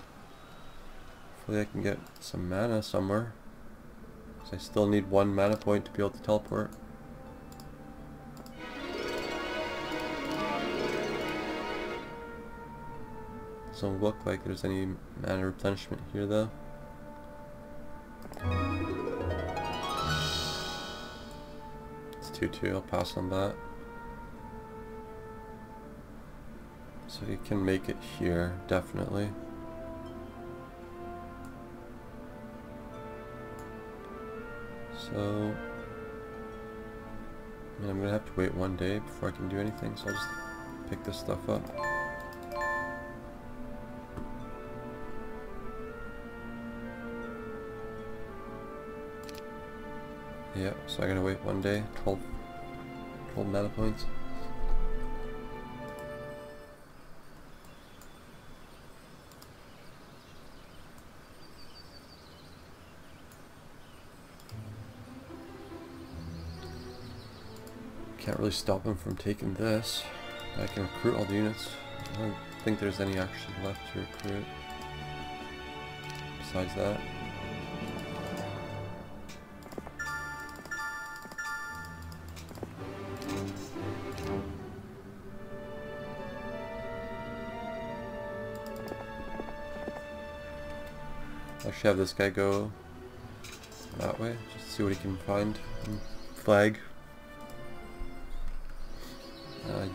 Hopefully I can get some mana somewhere. Because I still need 1 mana point to be able to teleport. Doesn't look like there's any mana replenishment here though. It's 2-2, I'll pass on that. So you can make it here, definitely. So I mean, I'm gonna have to wait 1 day before I can do anything, so I'll just pick this stuff up. Yep, so I gotta wait 1 day, 12 mana points. Can't really stop him from taking this. I can recruit all the units. I don't think there's any action left to recruit besides that. Have this guy go that way, just see what he can find. Flag.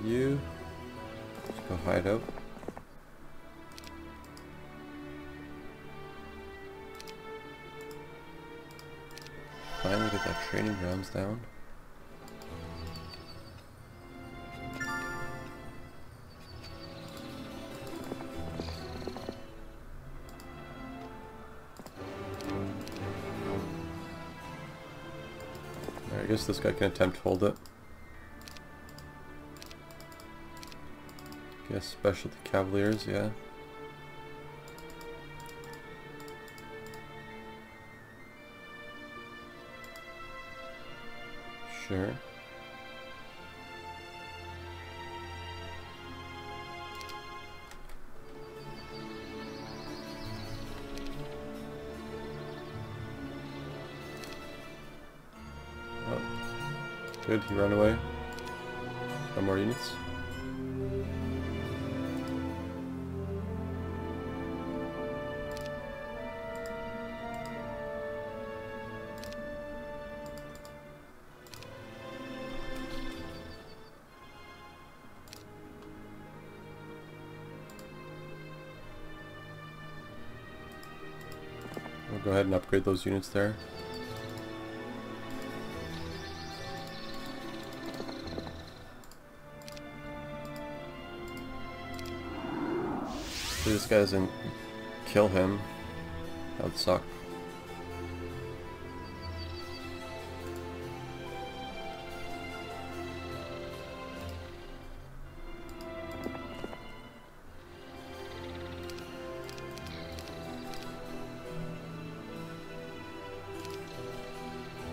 You just go hide out. Finally get that training grounds down. I guess this guy can attempt to hold it. Yes, specialty cavaliers, yeah. Sure. Good, he ran away. No more units. I'll go ahead and upgrade those units there. This guy doesn't kill him. That would suck.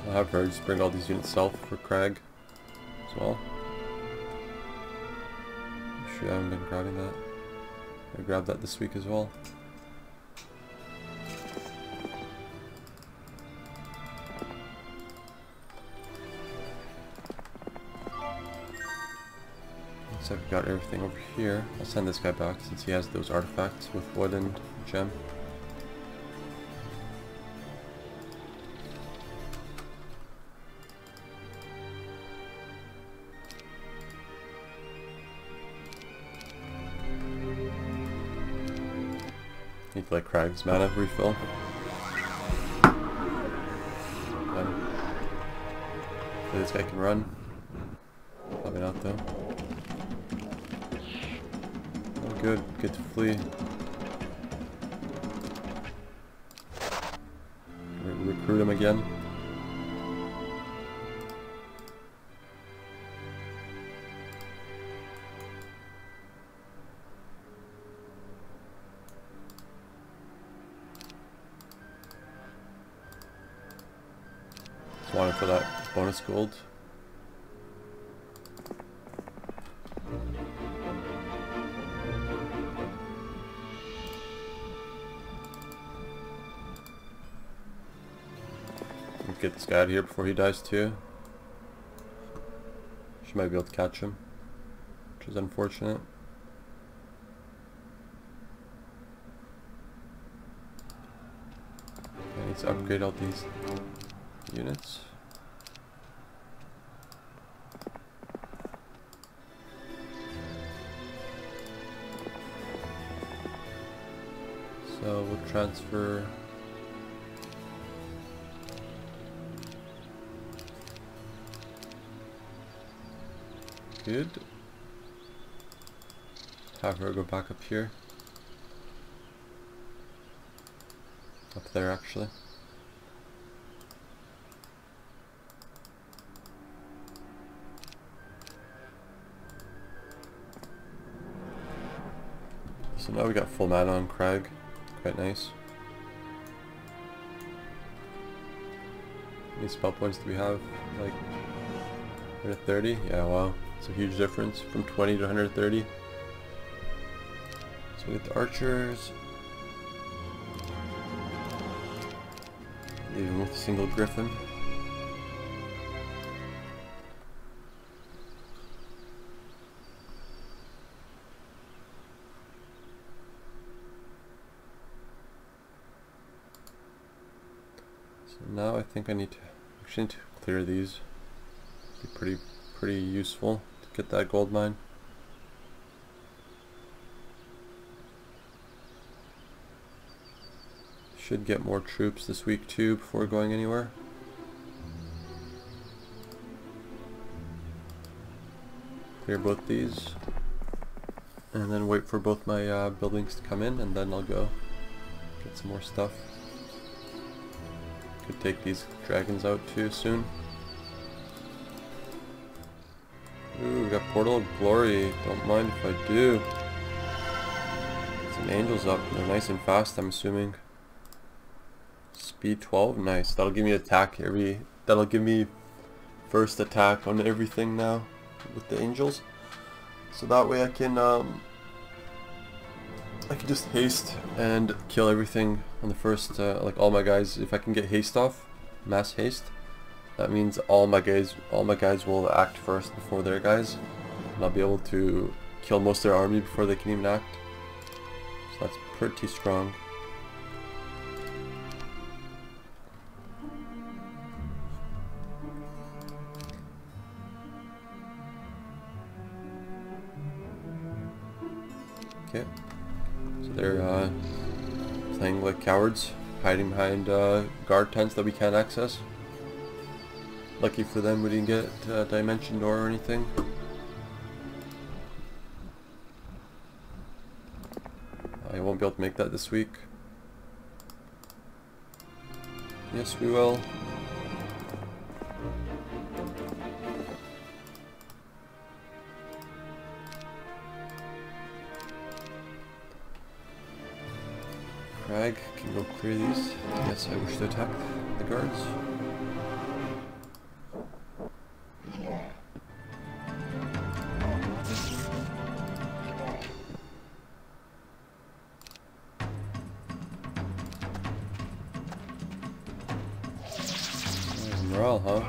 I'll have her just bring all these units south for Crag as well. I'm sure I haven't been grabbing that. I grabbed that this week as well. Looks like we got everything over here. I'll send this guy back since he has those artifacts with wood and gem. Like Crag's mana refill. This guy can run. Probably not though. Oh good, get to flee. Recruit him again. Wanted for that bonus gold. Let's get this guy out of here before he dies too. She might be able to catch him, which is unfortunate. I need to upgrade all these units. So we'll transfer good. Have her go back up here. Up there actually. So now we got full mana on Crag. Quite nice. How many spell points do we have? Like 130? Yeah, wow. It's a huge difference from 20 to 130. So we get the archers. Leave him with a single griffin. Now I think I need to actually need to clear these. It'd be pretty useful to get that gold mine. Should get more troops this week too before going anywhere. Clear both these, and then wait for both my buildings to come in, and then I'll go get some more stuff. Could take these dragons out too soon. Ooh, we got Portal of Glory. Don't mind if I do. Some angels up. They're nice and fast, I'm assuming. Speed 12, nice. That'll give me attack every... That'll give me first attack on everything now with the angels. So that way I can just haste and kill everything on the first... like all my guys, if I can get haste off, mass haste, that means all my guys will act first before their guys. And I'll be able to kill most of their army before they can even act. So that's pretty strong. Okay, so they're playing like cowards, hiding behind guard tents that we can't access. Lucky for them we didn't get Dimension Door or anything. I won't be able to make that this week. Yes, we will. Crag can go clear these. Yes, I wish to attack the guards. Morale, huh?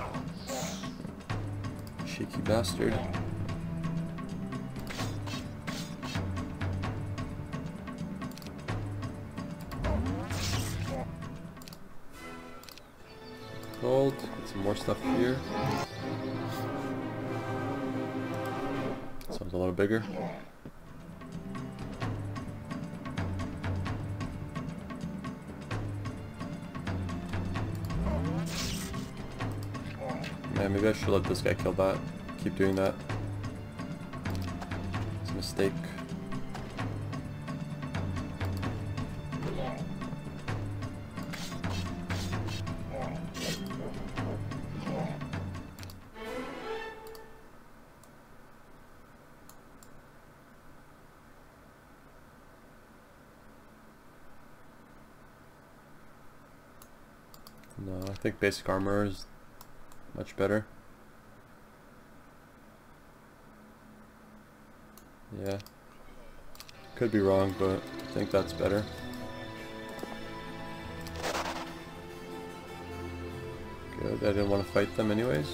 Shaky bastard. Gold, get some more stuff here. This one's a little bigger. Man, maybe I should let this guy kill that. Keep doing that. It's a mistake. No, I think basic armor is much better. Yeah. Could be wrong, but I think that's better. Good, I didn't want to fight them anyways.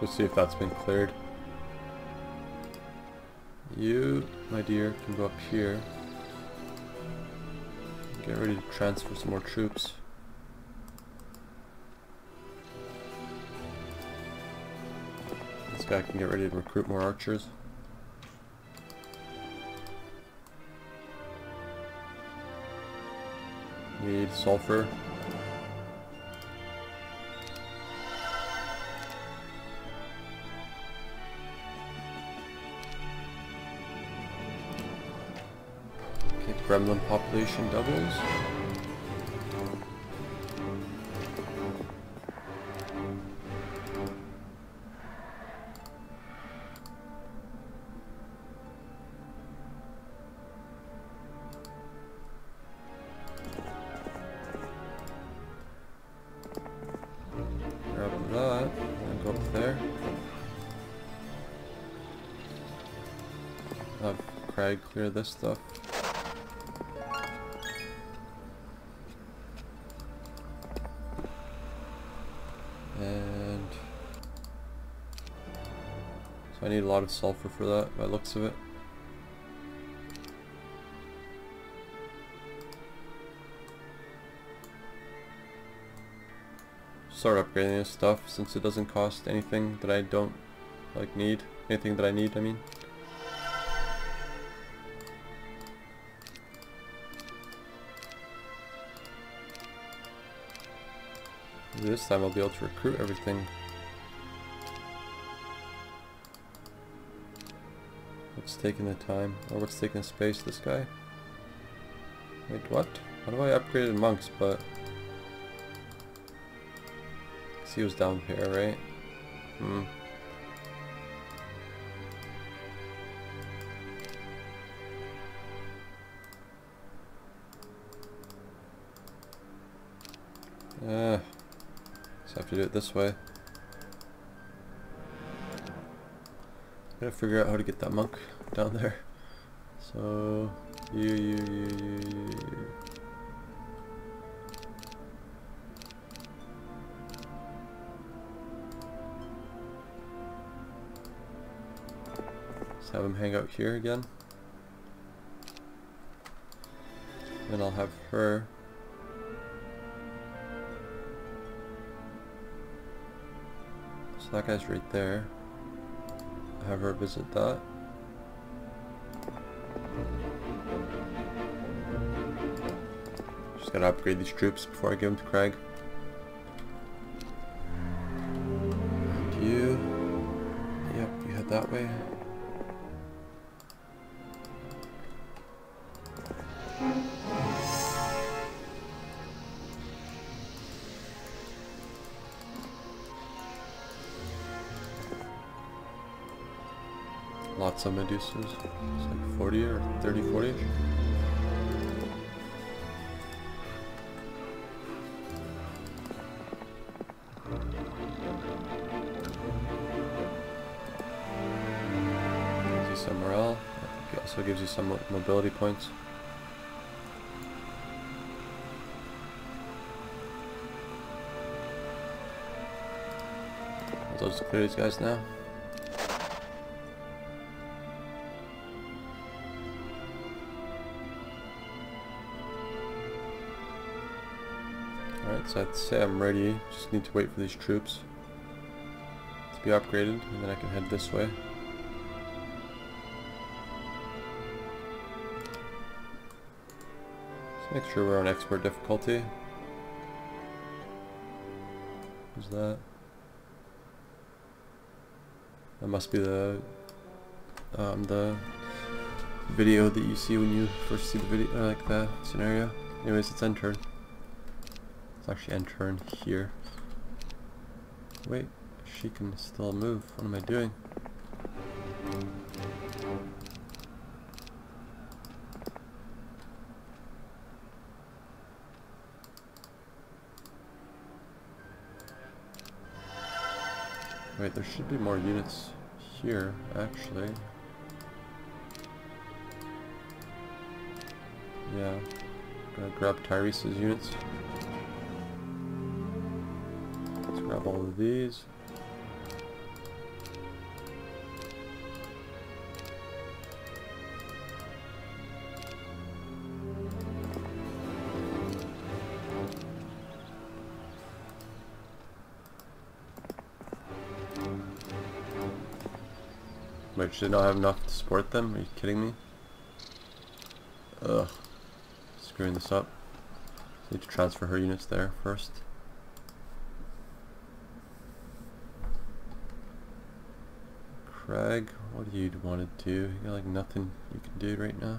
Let's see if that's been cleared. You, my dear, can go up here. Get ready to transfer some more troops. This guy can get ready to recruit more archers. Need sulfur. Gremlin population doubles. Grab that and go up there. I'll have Crag clear this stuff. I need a lot of sulfur for that, by the looks of it. Start upgrading this stuff since it doesn't cost anything that I don't like need. Anything that I need, I mean. This time I'll be able to recruit everything. What's taking the time? Or what's taking the space, this guy? Wait, what? How do I upgrade the monks, but... he was down here, right? Hmm. Just have to do it this way. Gotta figure out how to get that monk down there. So you. Let's have him hang out here again. Then I'll have her. So that guy's right there. Have her visit that. Just gotta upgrade these troops before I give them to Crag. And you. Yep, you head that way. Lots of Medusas. It's like 40 or 30, 40-ish. Gives you some morale. I think it also gives you some mobility points. I'll just clear these guys now. So I'd say I'm ready, just need to wait for these troops to be upgraded, and then I can head this way. Just make sure we're on expert difficulty. Who's that? That must be the video that you see when you first see the video, or like the scenario. Anyways, it's end turn. Let's actually end turn here. Wait, she can still move. What am I doing? Wait, there should be more units here, actually. Yeah, gonna grab Tyrese's units. Grab all of these. Wait, should not have enough to support them? Are you kidding me? Ugh. Screwing this up. Need to transfer her units there first. Crag, what do you want to do? You got like nothing you can do right now.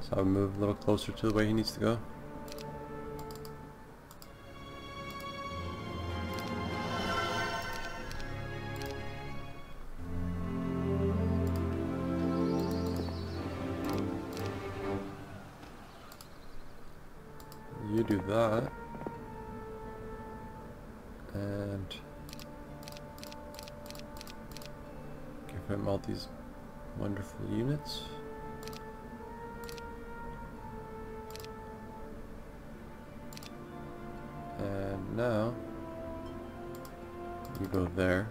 So I'll move a little closer to the way he needs to go. Do that, and give him all these wonderful units. And now you go there.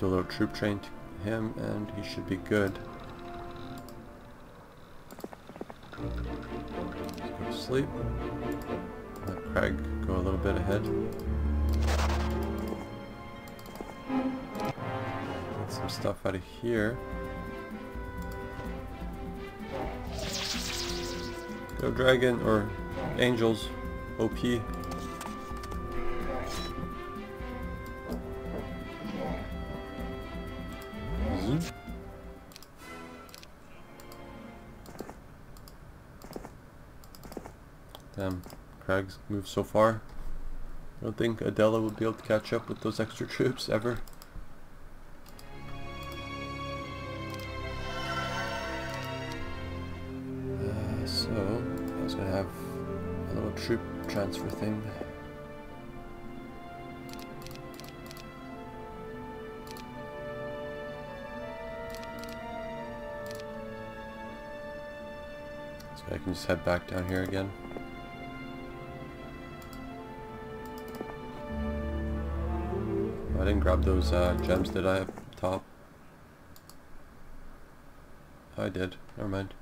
Do a little troop train to him, and he should be good. Go to sleep. Let Crag go a little bit ahead. Get some stuff out of here. No dragon or angels. OP. Damn, Crag's moved so far. I don't think Adela would be able to catch up with those extra troops ever. So, I was gonna have a little troop transfer thing. So I can just head back down here again. I didn't grab those gems, did I, up top? Oh, I did. Never mind.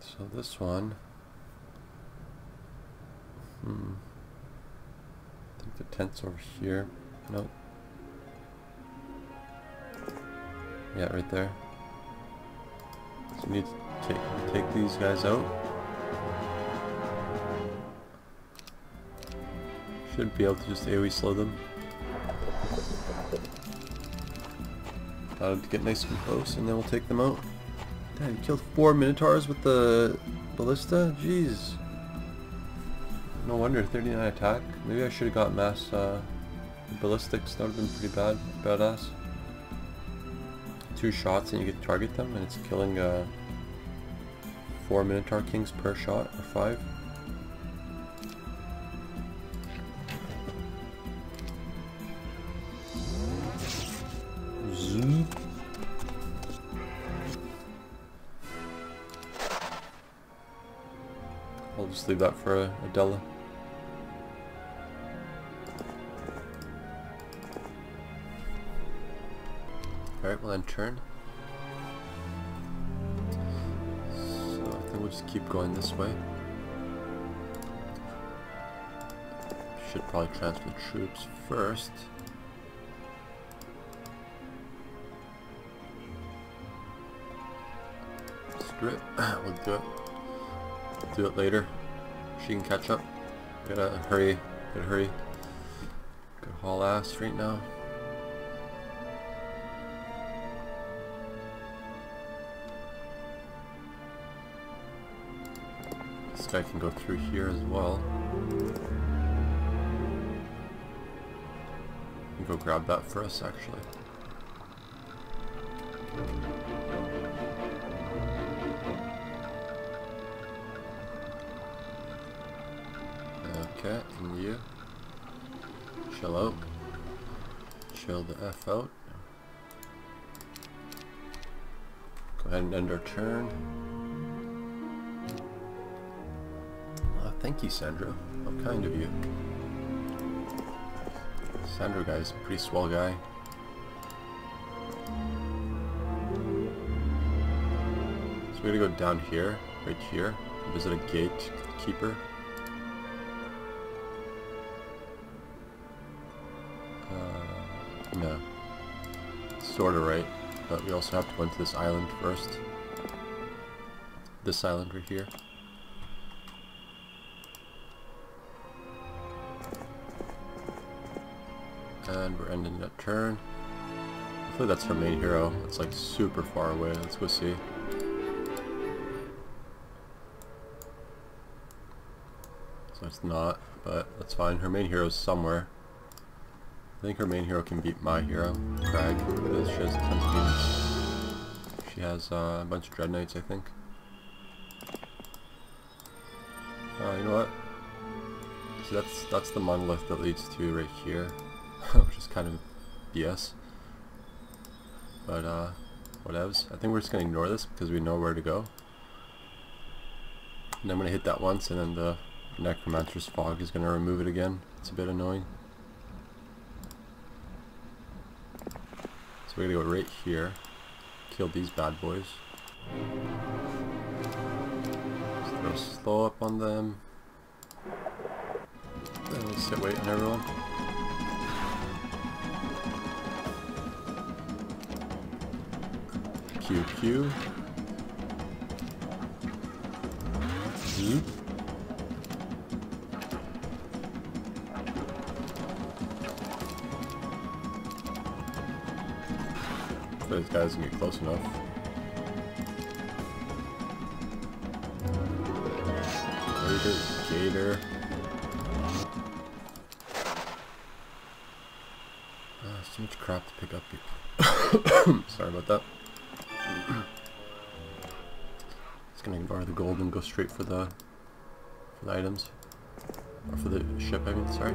So this one... The tent's over here. Nope. Yeah, right there. So we need to take these guys out. Should be able to just AoE slow them. Got to get nice and close, and then we'll take them out. Damn, killed 4 Minotaurs with the ballista. Jeez. No wonder, 39 attack. Maybe I should have got mass ballistics. That would have been pretty bad. Badass. 2 shots and you could target them, and it's killing 4 Minotaur Kings per shot, or 5. Zoom. I'll just leave that for Adela. Alright, we'll then turn. So I think we'll just keep going this way. Should probably transfer troops first. Screw it. We'll do it. We'll do it later. She can catch up. Gotta hurry. Gotta hurry. Gotta haul ass right now. I can go through here as well. You can go grab that for us, actually. Okay, and you. Chill out. Chill the F out. Go ahead and end our turn. Thank you, Sandro. How kind of you. Sandro guy's a pretty swell guy. So we're gonna go down here, right here, visit a gatekeeper. No. Sorta right, but we also have to go into this island first. This island right here. And we're ending that turn. Hopefully that's our main hero. It's like super far away. Let's go see. So it's not, but that's fine. Her main hero's somewhere. I think her main hero can beat my hero, Crag. She has a ton of demons. She has a bunch of Dread Knights, I think. You know what? So that's the monolith that leads to right here. Which is kind of BS, but whatevs. I think we're just gonna ignore this because we know where to go. And I'm gonna hit that once, and then the Necromancer's Fog is gonna remove it again. It's a bit annoying. So we're gonna go right here, kill these bad boys. We'll slow up on them. Then we'll sit wait on everyone. Q, Q. Mm-hmm. Those guys can get close enough. Raider, Gator. So much crap to pick up here. Sorry about that. Just gonna ignore the gold and go straight for the items, or for the ship. I mean, sorry.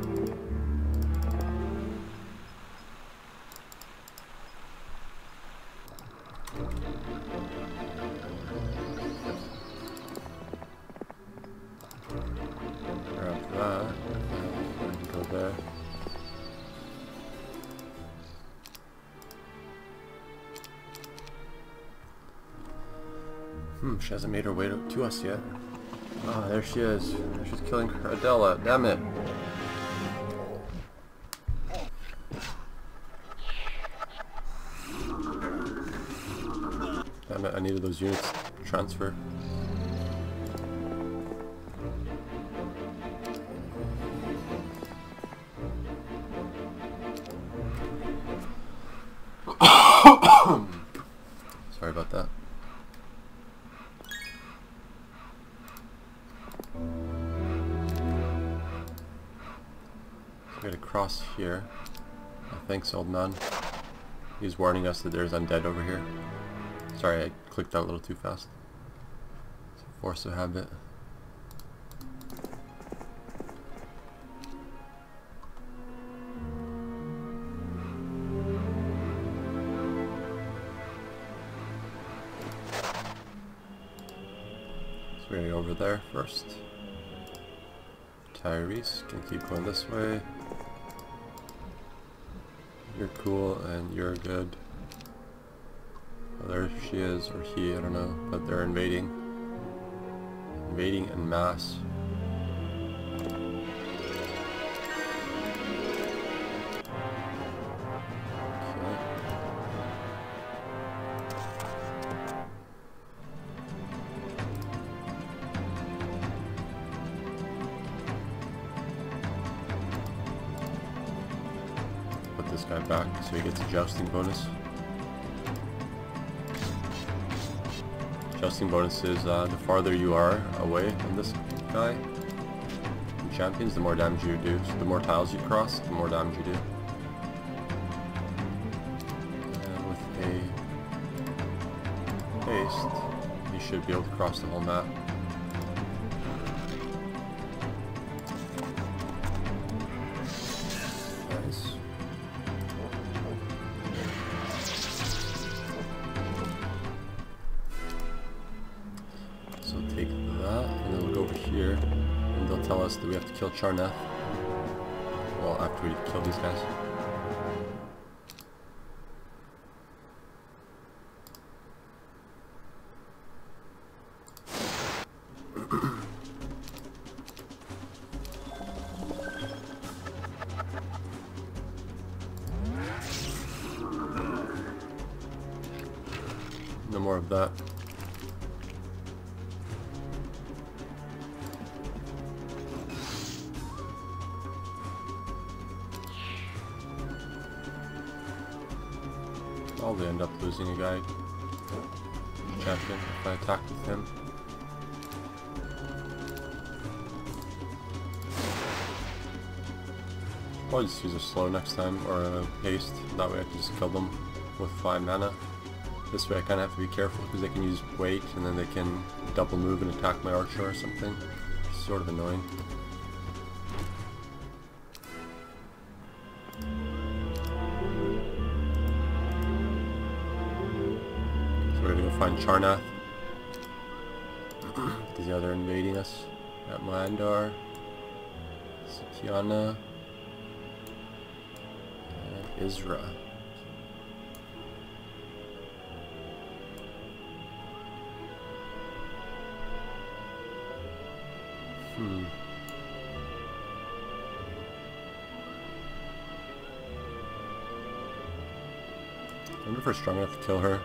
She hasn't made her way to us yet. Ah, there she is. She's killing her Adela. Damn it. Damn it, I needed those units to transfer. Sorry about that. We're gonna cross here. Oh, thanks, old man. He's warning us that there's undead over here. Sorry, I clicked that a little too fast. It's a force of habit. So we're gonna go over there first. Tyrese can keep going this way. You're cool and you're good. Well, there she is, or he, I don't know, but they're invading. Invading en masse. Guy back, so he gets a jousting bonus. Jousting bonus is the farther you are away from this guy, the champions, the more damage you do. So the more tiles you cross, the more damage you do. And with a haste, you should be able to cross the whole map. That we have to kill Charnath. Well, after we kill these guys. No more of that. I'll end up losing a guy, champion, if I attack with him. I'll just use a slow next time, or a haste, that way I can just kill them with 5 mana. This way I kind of have to be careful because they can use weight and then they can double move and attack my archer or something. It's sort of annoying. Find Charnath. These guys are invading us. Got Maendhar, Septienna, and Isra. we're strong enough to kill her.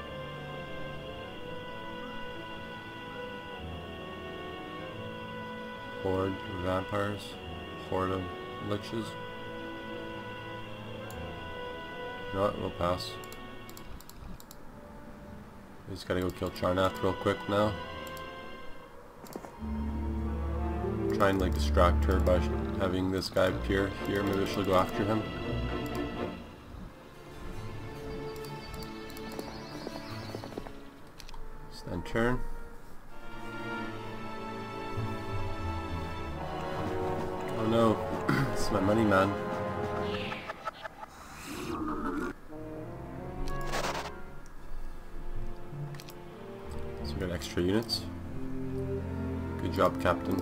Horde of vampires. Horde of liches. You know what? We'll pass. We just gotta go kill Charnath real quick now. Try and like distract her by having this guy appear here. Maybe she'll go after him. Stand turn. Oh no, it's my money man. So we got extra units. Good job, Captain.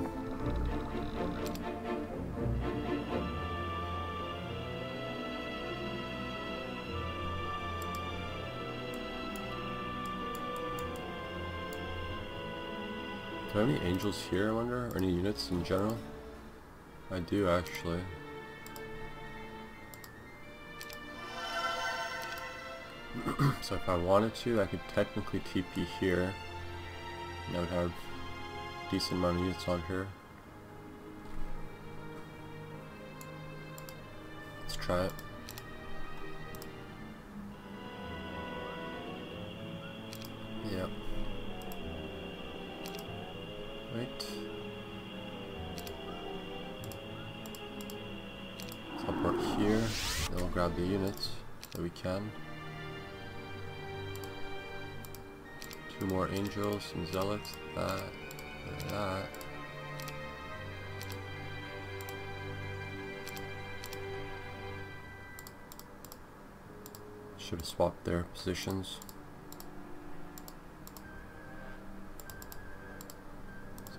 Do I have any angels here, I wonder? Or any units in general? I do, actually. So if I wanted to, I could technically TP here. And I would have a decent amount of units on her. Let's try it. Yep. Right. Teleport here, then we'll grab the units that we can. Two more angels, some zealots, that, and that. Should have swapped their positions.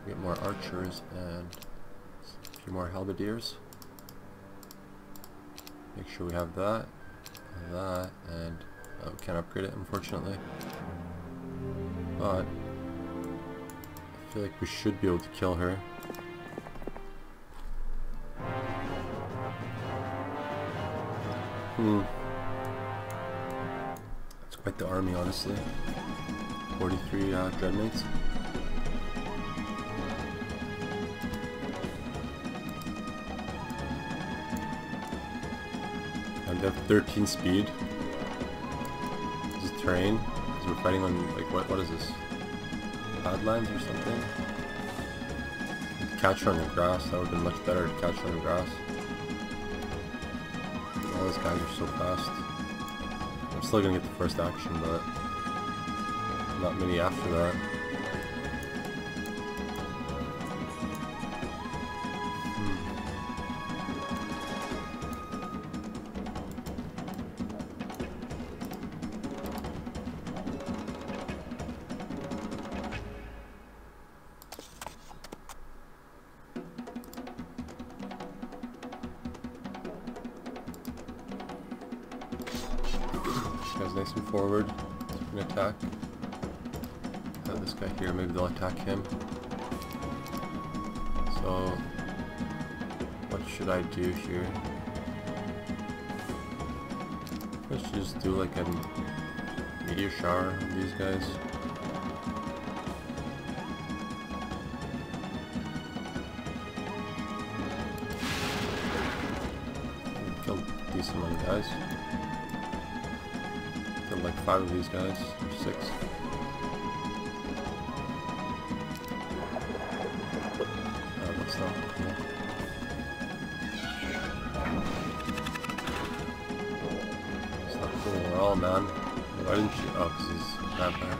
Get more archers and a few more halberdiers. Make sure we have that, and oh, can't upgrade it unfortunately. But I feel like we should be able to kill her. That's quite the army, honestly. 43 dreadnoughts. They have 13 speed. This is terrain. Because we're fighting on, like, what is this? Badlands or something? Catch her on the grass. That would have been much better to catch her on the grass. All those guys are so fast. I'm still gonna get the first action, but not many after that. Nice and forward, an attack. Got this guy here, maybe they'll attack him. So, what should I do here? Let's just do like a meteor shower on these guys. Killed a decent amount of guys. Like 5 of these guys, or 6. What's that? Yeah. It's not cool at all, man. Why didn't you? Oh, because he's a vampire,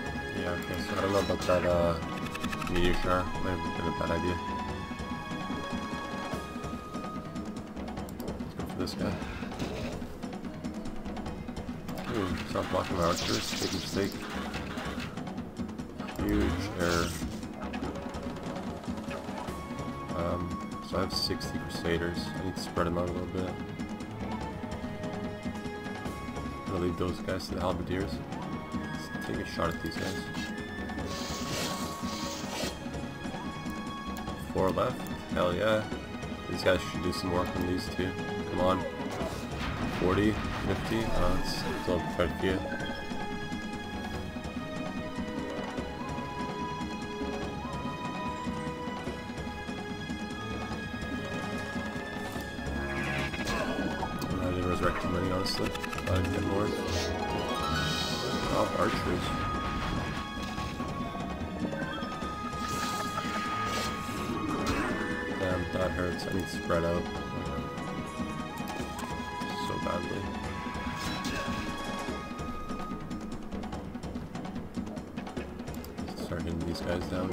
of course. Yeah, okay, so I don't know about that meteor shower. Might have been a bad idea. This guy. Ooh, stop blocking my archers. Big mistake. Huge error. So I have 60 crusaders. I need to spread them out a little bit. I'm gonna leave those guys to the halberdiers. Let's take a shot at these guys. 4 left. Hell yeah. These guys should do some work on these two. Come on. 40, 50. It's all quite a few. I didn't resurrect too many, honestly. I didn't get more. Oh, archers. That hurts. I need to spread out so badly. Start hitting these guys down.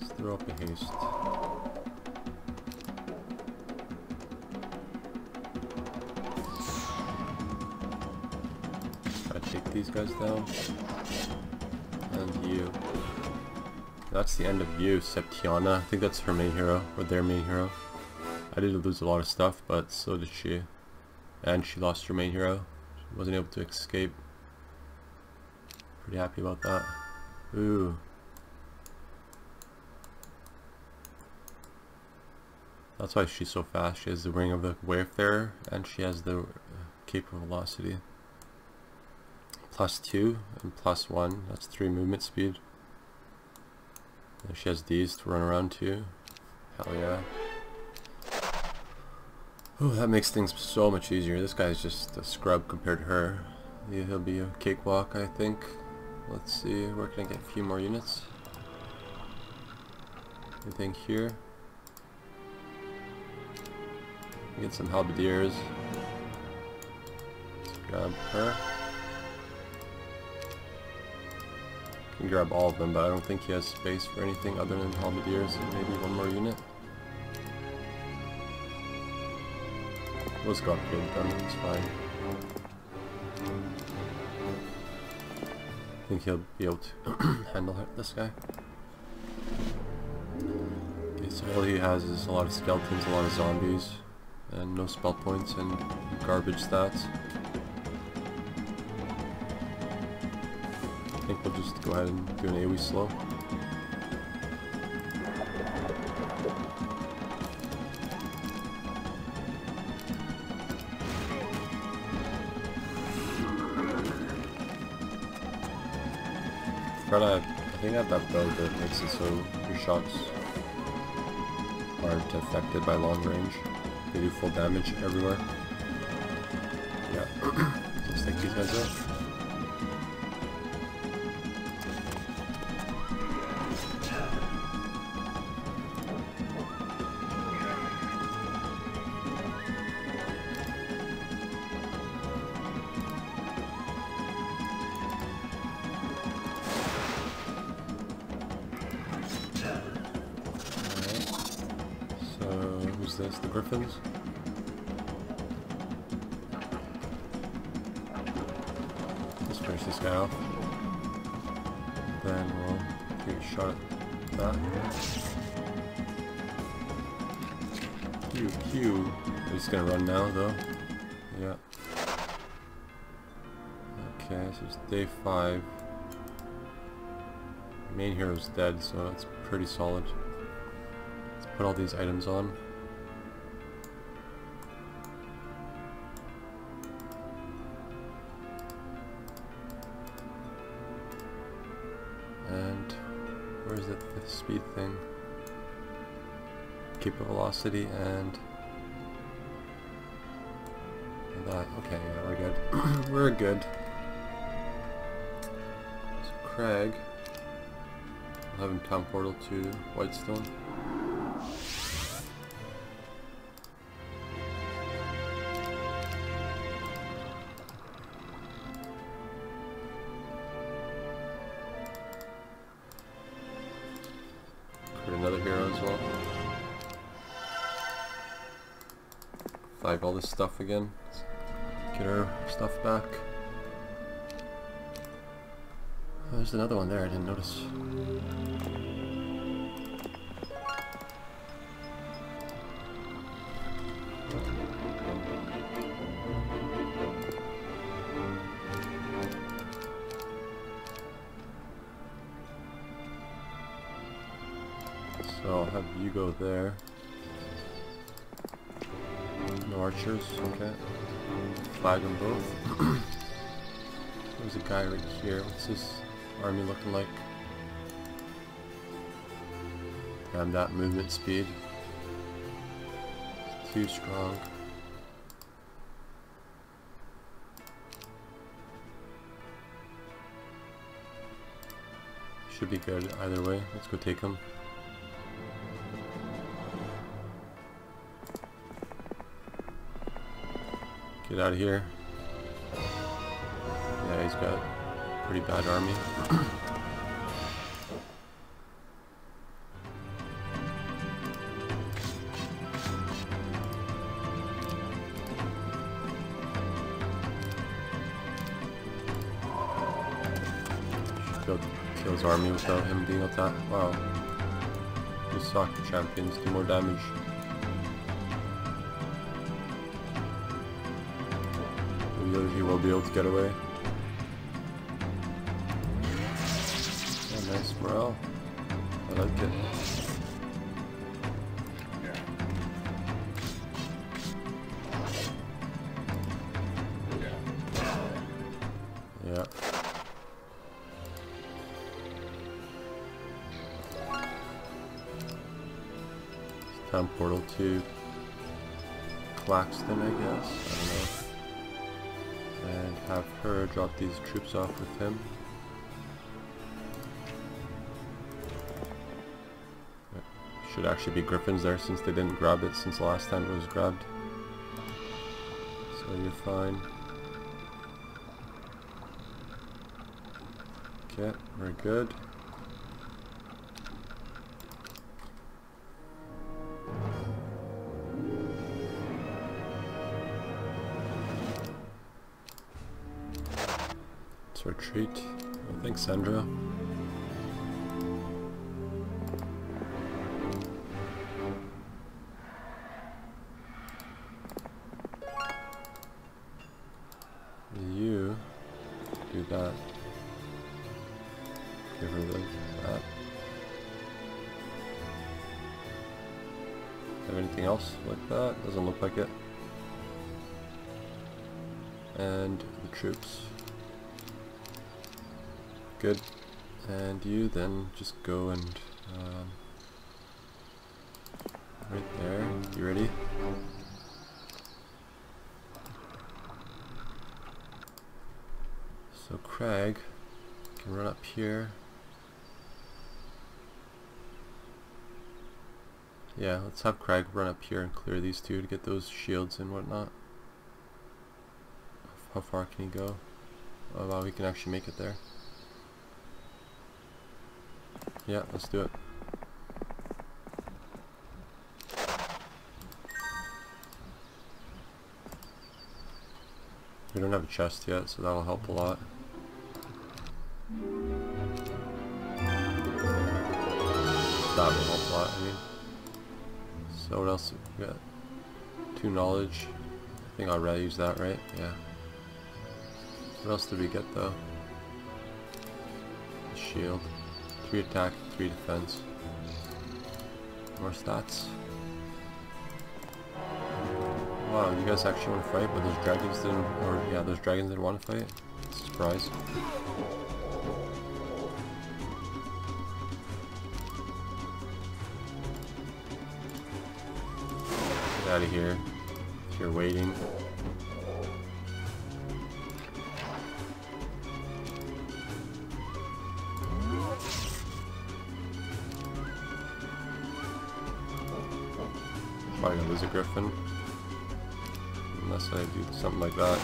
Let's throw up a haste. Try to take these guys down. And you. That's the end of you, Septienna. I think that's her main hero, or their main hero. I did lose a lot of stuff, but so did she. And she lost her main hero. She wasn't able to escape. Pretty happy about that. Ooh. That's why she's so fast. She has the Ring of the Wayfarer, and she has the Cape of Velocity. Plus 2 and plus 1, that's 3 movement speed. And she has these to run around too. Hell yeah. Ooh, that makes things so much easier. This guy's just a scrub compared to her. Yeah, he'll be a cakewalk, I think. Let's see, where can I get a few more units? Anything here? Get some halberdiers. Let's grab her. Can grab all of them, but I don't think he has space for anything other than halberdiers and maybe one more unit. Let's go upgrade them, it's fine. I think he'll be able to handle this guy. Okay, so all he has is a lot of skeletons, a lot of zombies, and no spell points and garbage stats. I think we'll just go ahead and do an AoE slow. I think I have that build that makes it so your shots aren't affected by long range. They do full damage everywhere. Yeah, let's take these guys out. The griffins. Let's finish this guy off. Then we'll take a shot at that. Q. He's gonna run now though. Yeah. Okay, so it's day 5. Main hero's dead, so that's pretty solid. Let's put all these items on. Speed thing, keep a velocity, and that. Okay, yeah, we're good. We're good. So Crag, I'll have him town portal to Whitestone. Another hero as well. Flag all this stuff again. Get our stuff back. Oh, there's another one there, I didn't notice. I'll have you go there. No archers, okay. Flag them both. There's a guy right here. What's this army looking like? I'm not movement speed. It's too strong. Should be good either way. Let's go take him. Get out of here. Yeah, he's got a pretty bad army. Should be able to kill his army without him being attacked. Wow. These soccer champions do more damage. He will be able to get away. Oh, nice morale. I like it. Yeah. It's time portal to Claxton, I guess. I don't know. And have her drop these troops off with him. Should actually be griffins there since they didn't grab it since last time it was grabbed. So you're fine. Okay, we're good. Retreat. Oh, thanks, Sandro. You do that. Give her that. Have anything else like that? Doesn't look like it. And the troops. Good, and you then just go and right there. You ready? So Crag can run up here. Yeah, let's have Crag run up here and clear these two to get those shields and whatnot. How far can he go? Oh wow, we can actually make it there. Yeah, let's do it. We don't have a chest yet, so that'll help a lot. That will help a lot, I mean. So what else we got? 2 knowledge. I think I'd rather use that, right? Yeah. What else did we get though? The shield. 3 attack, 3 defense. More stats. Wow, you guys actually want to fight, but those dragons didn't. Or yeah, those dragons didn't want to fight. Surprise. Get out of here. If you're waiting. Probably gonna lose a griffin. Unless I do something like that.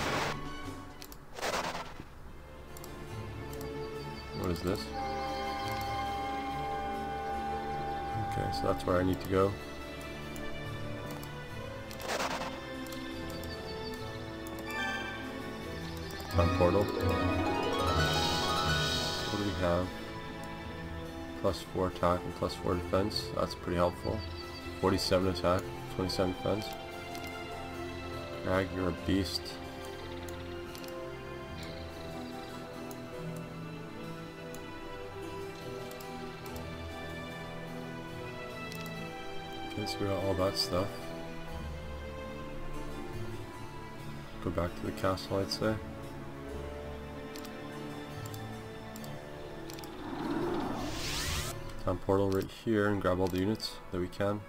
What is this? Okay, so that's where I need to go. Time portal. What do we have? +4 attack and +4 defense. That's pretty helpful. 47 attack. 27 defense. Crag, you're a beast. Let's figure out all that stuff. Go back to the castle, I'd say. Town portal right here and grab all the units that we can.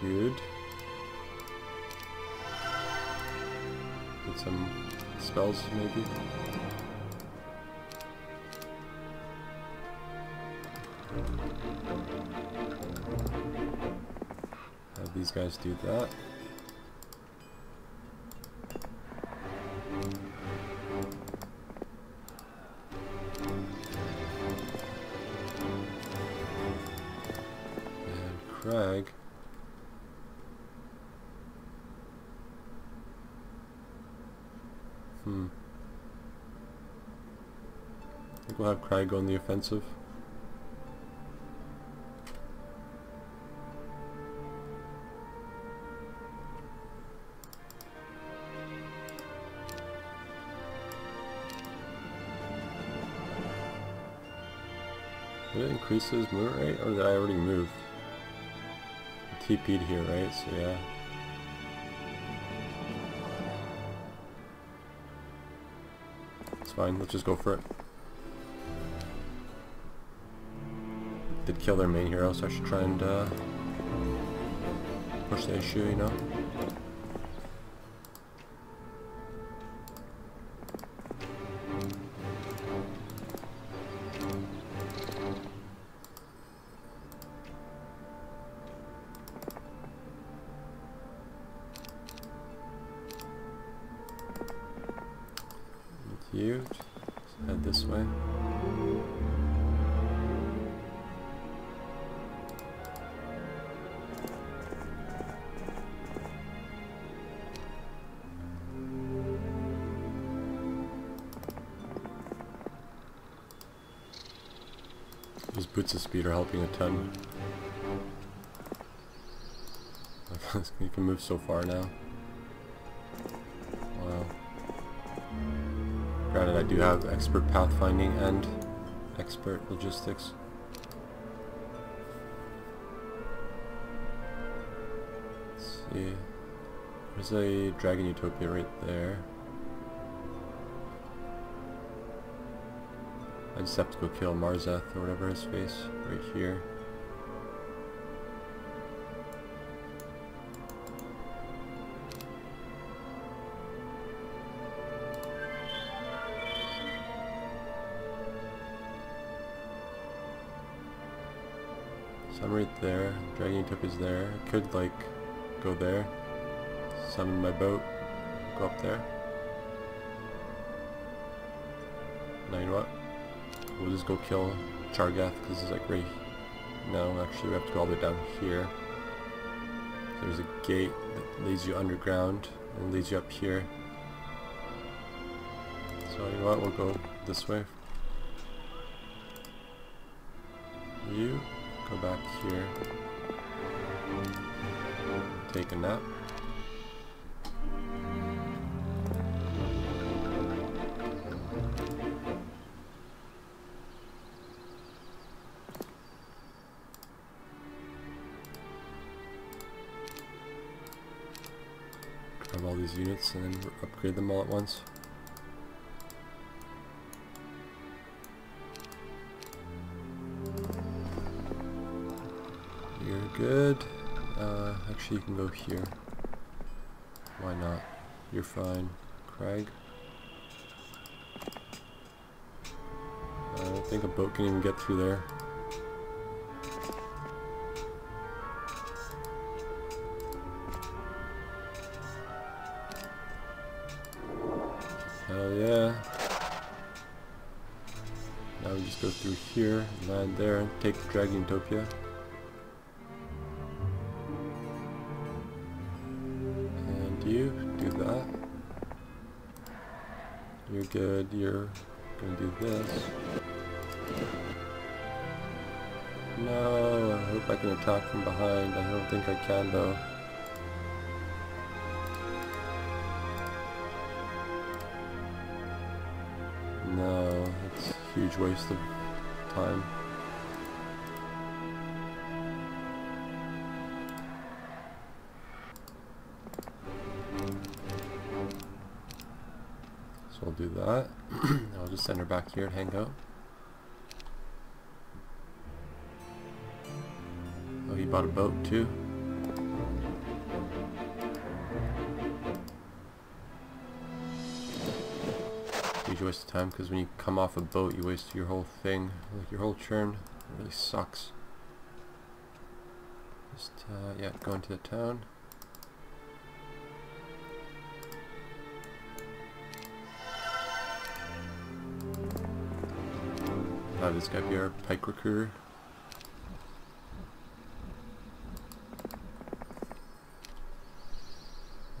Good. Get some spells maybe. Have these guys do that. And Crag. I think we'll have Crag on the offensive. Did it increase his movement rate, or did I already move? I TP'd here, right? So yeah. Fine, let's just go for it. Did kill their main hero, so I should try and push the issue, you know? You just head this way. These boots of speed are helping a ton. You can move so far now. I do have expert pathfinding and expert logistics. Let's see. There's a dragon utopia right there. I just have to go kill Marzeth or whatever his face right here. So I'm right there, Dragon Tip is there, I could like go there, summon my boat, go up there. Now you know what, we'll just go kill Chargath because it's like right, no actually we have to go all the way down here. There's a gate that leads you underground and leads you up here. So you know what, we'll go this way. You. Go back here, take a nap. Grab all these units and then upgrade them all at once. Good. Actually, you can go here. Why not? You're fine, Crag. I don't think a boat can even get through there. Hell yeah. Now we just go through here, land there, take Dragon Utopia. You're good, you're gonna do this. No, I hope I can attack from behind. I don't think I can though. No, it's a huge waste of time. So I'll do that. I'll just send her back here to hang out. Oh, he bought a boat too. Huge waste of time, because when you come off a boat you waste your whole thing, like your whole churn. It really sucks. Just yeah, go into the town. Oh, this guy be our pike recruiter.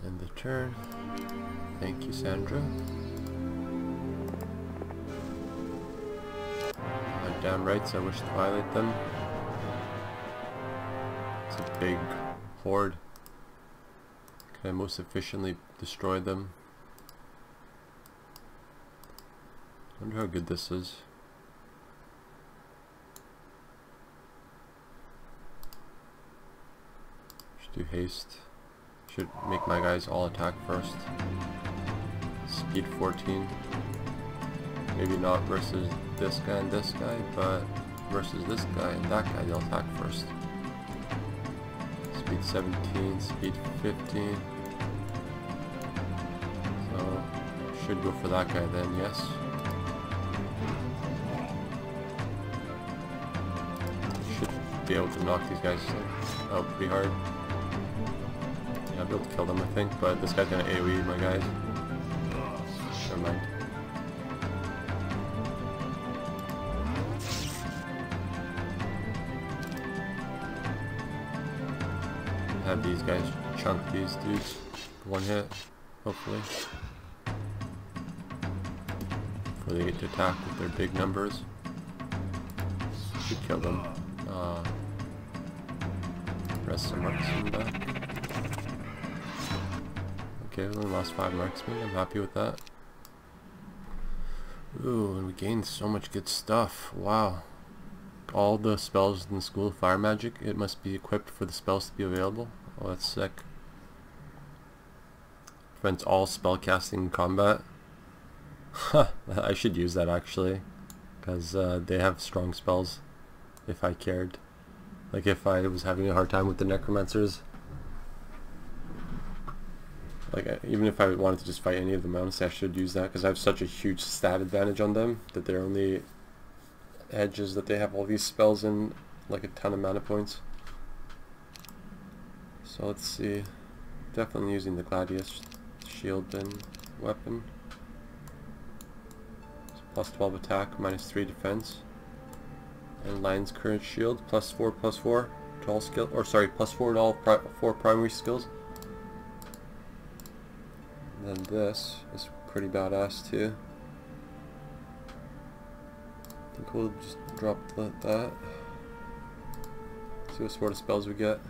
End the turn. Thank you, Sandro. Down rights, I wish to violate them. It's a big horde. Can I most efficiently destroy them? I wonder how good this is. Should do haste. Should make my guys all attack first. Speed 14. Maybe not versus this guy and this guy, but versus this guy and that guy, they'll attack first. Speed 17, speed 15. So, should go for that guy then, yes. Should be able to knock these guys out pretty hard. Yeah, I'll be able to kill them, I think, but this guy's gonna AoE my guys. Never mind. Have these guys chunk these dudes. One hit, hopefully. Before they get to attack with their big numbers. Should kill them. Rest some marksmen back. Okay, we only lost 5 marksmen. I'm happy with that. Ooh, and we gained so much good stuff. Wow. All the spells in the School of Fire Magic, it must be equipped for the spells to be available. Oh, that's sick. Prevents all spell casting in combat. Huh, I should use that actually, because they have strong spells if I cared. Like if I was having a hard time with the Necromancers. Like even if I wanted to just fight any of them, honestly I should use that, because I have such a huge stat advantage on them that they're only... edges that they have all these spells in, like a ton of mana points. So let's see, definitely using the Gladius shield and weapon. So plus 12 attack, minus 3 defense, and Lion's Courage shield, plus 4 to all skill, or sorry, +4 to all 4 primary skills. And then this is pretty badass too. I think we'll just drop that. See what sort of spells we get.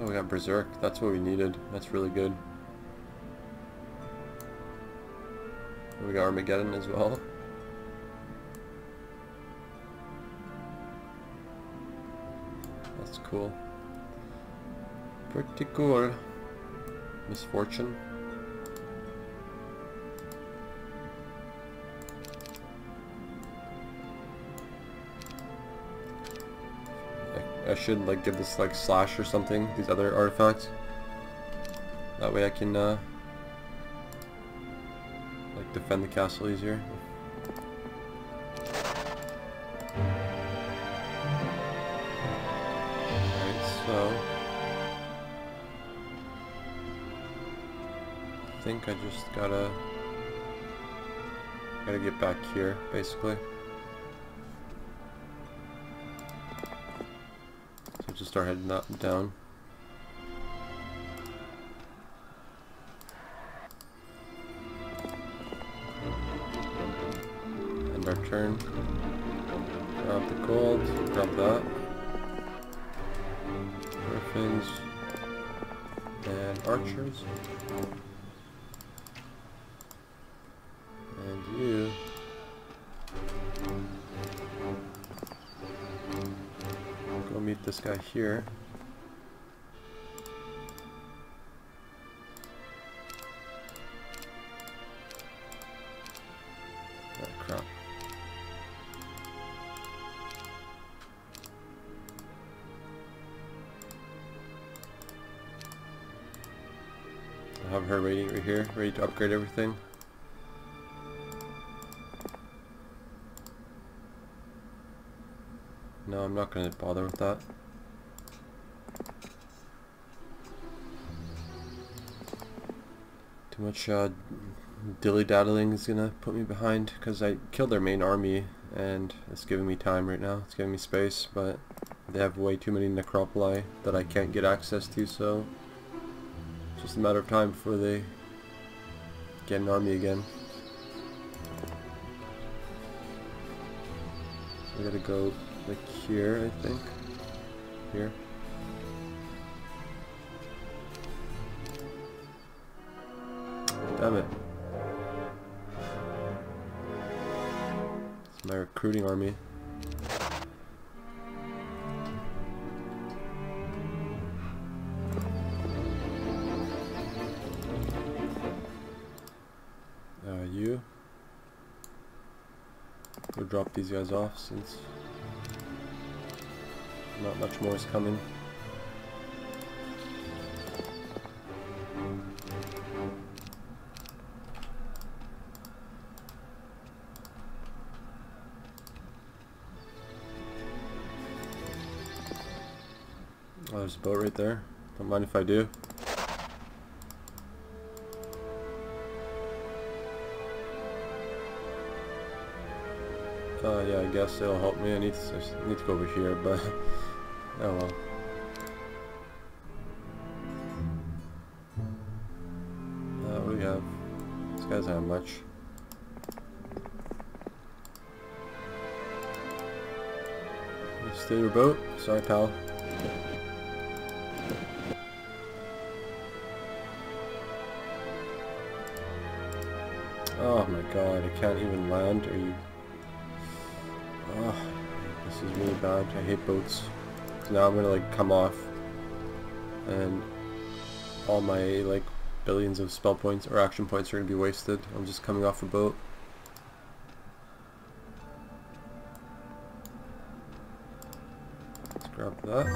Oh, we got Berserk. That's what we needed. That's really good. And we got Armageddon as well. That's cool. Pretty cool. Misfortune. I should like give this like slash or something, these other artifacts. That way I can like defend the castle easier. Alright, so I think I just gotta get back here basically. Just start heading up and down. End our turn. Grab the gold. Grab that. Griffins and archers. this guy here. Oh, crap. I have her waiting right here, ready to upgrade everything. No, I'm not going to bother with that. Too much dilly-daddling is going to put me behind, because I killed their main army and it's giving me time right now. It's giving me space, but they have way too many necropoli that I can't get access to, so it's just a matter of time before they get an army again. I gotta go like here, I think. Here. Damn it. It's my recruiting army. You. We'll drop these guys off since not much more is coming. Oh, there's a boat right there. Don't mind if I do. Yeah, I guess it'll help me. I need to go over here, but oh well. What do we have? These guys aren't much. Steal your boat? Sorry, pal. Oh my god, I can't even land. Are you... This is really bad. I hate boats. So now I'm gonna like come off, and all my like billions of spell points or action points are gonna be wasted. I'm just coming off a boat. Let's grab that.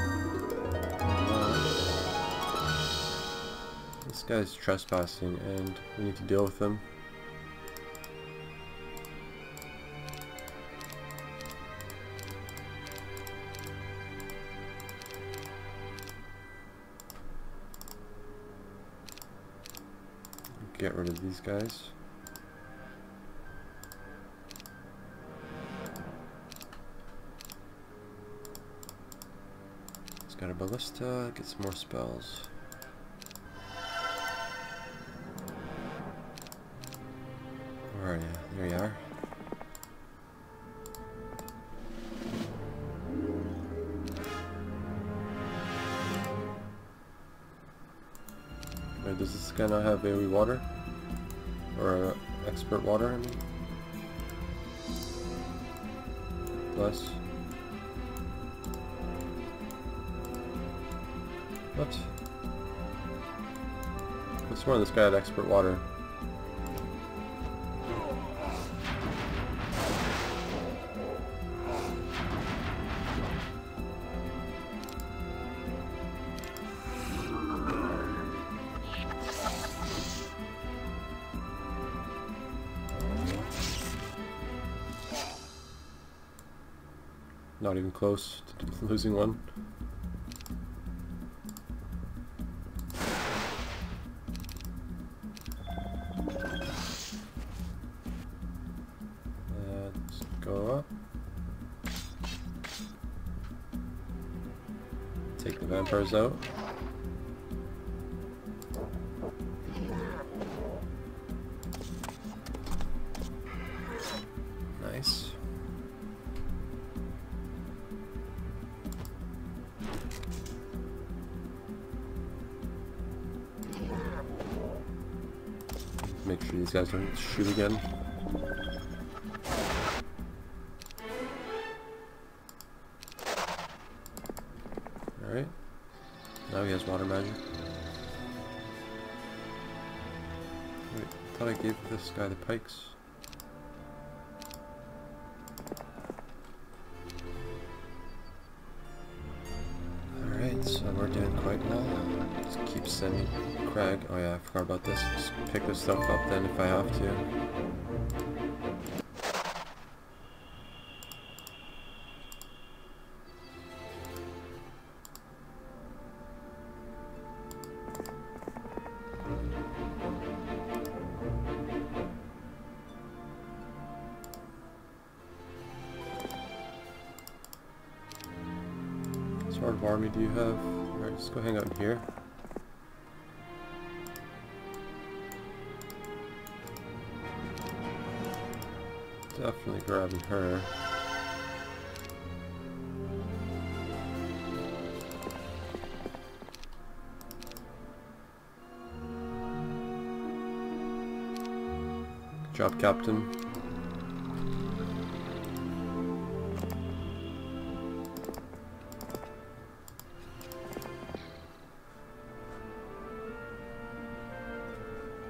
This guy's trespassing, and we need to deal with him. Get rid of these guys. It's got a ballista, get some more spells. Where are you? There you are. Wait, does this guy not have AoE water? Or expert water, I mean. Bless. What? I swear this guy had expert water. Not even close to losing one. Let's go up. Take the vampires out. Make sure these guys don't shoot again. right? Now he has water magic. Wait, I thought I gave this guy the pikes. Alright, so we're doing quite well. Just keep sending Crag. Oh yeah, I forgot about this. Just pick this stuff up then if I have to. Army do you have? Alright, let's go hang out in here. Definitely grabbing her. Good job, Captain.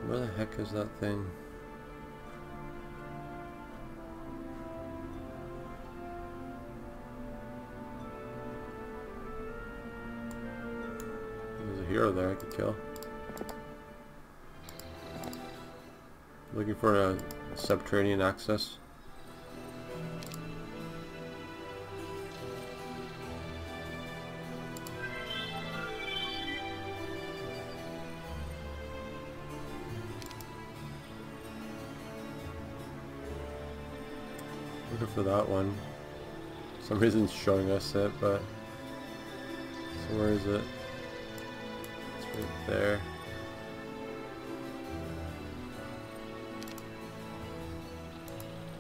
Where the heck is that thing? There's a hero there I could kill. Looking for a subterranean access. For that one. For some reason it's showing us it, but so where is it? It's right there.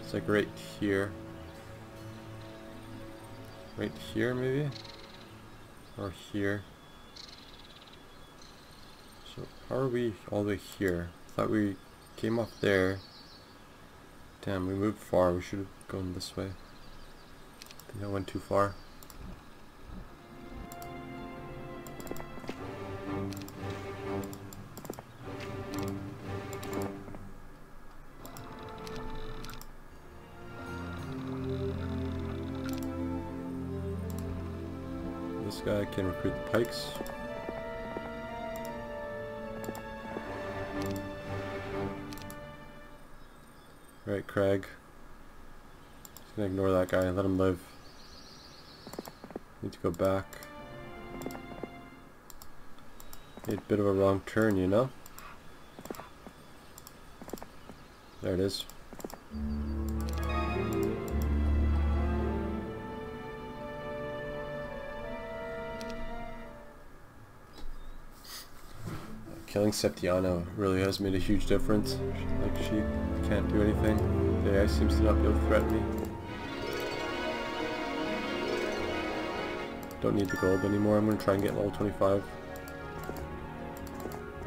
It's like right here. Right here maybe? Or here. So how are we all the way here? Thought we came up there. Damn, we moved far. We should have going this way. I think I went too far. This guy can recruit the pikes. Right, Crag. Gonna ignore that guy and let him live. Need to go back. Need a bit of a wrong turn, you know? There it is. Killing Septienna really has made a huge difference. Like, she can't do anything. The AI seems to not be able to threaten me. Don't need the gold anymore. I'm going to try and get level 25.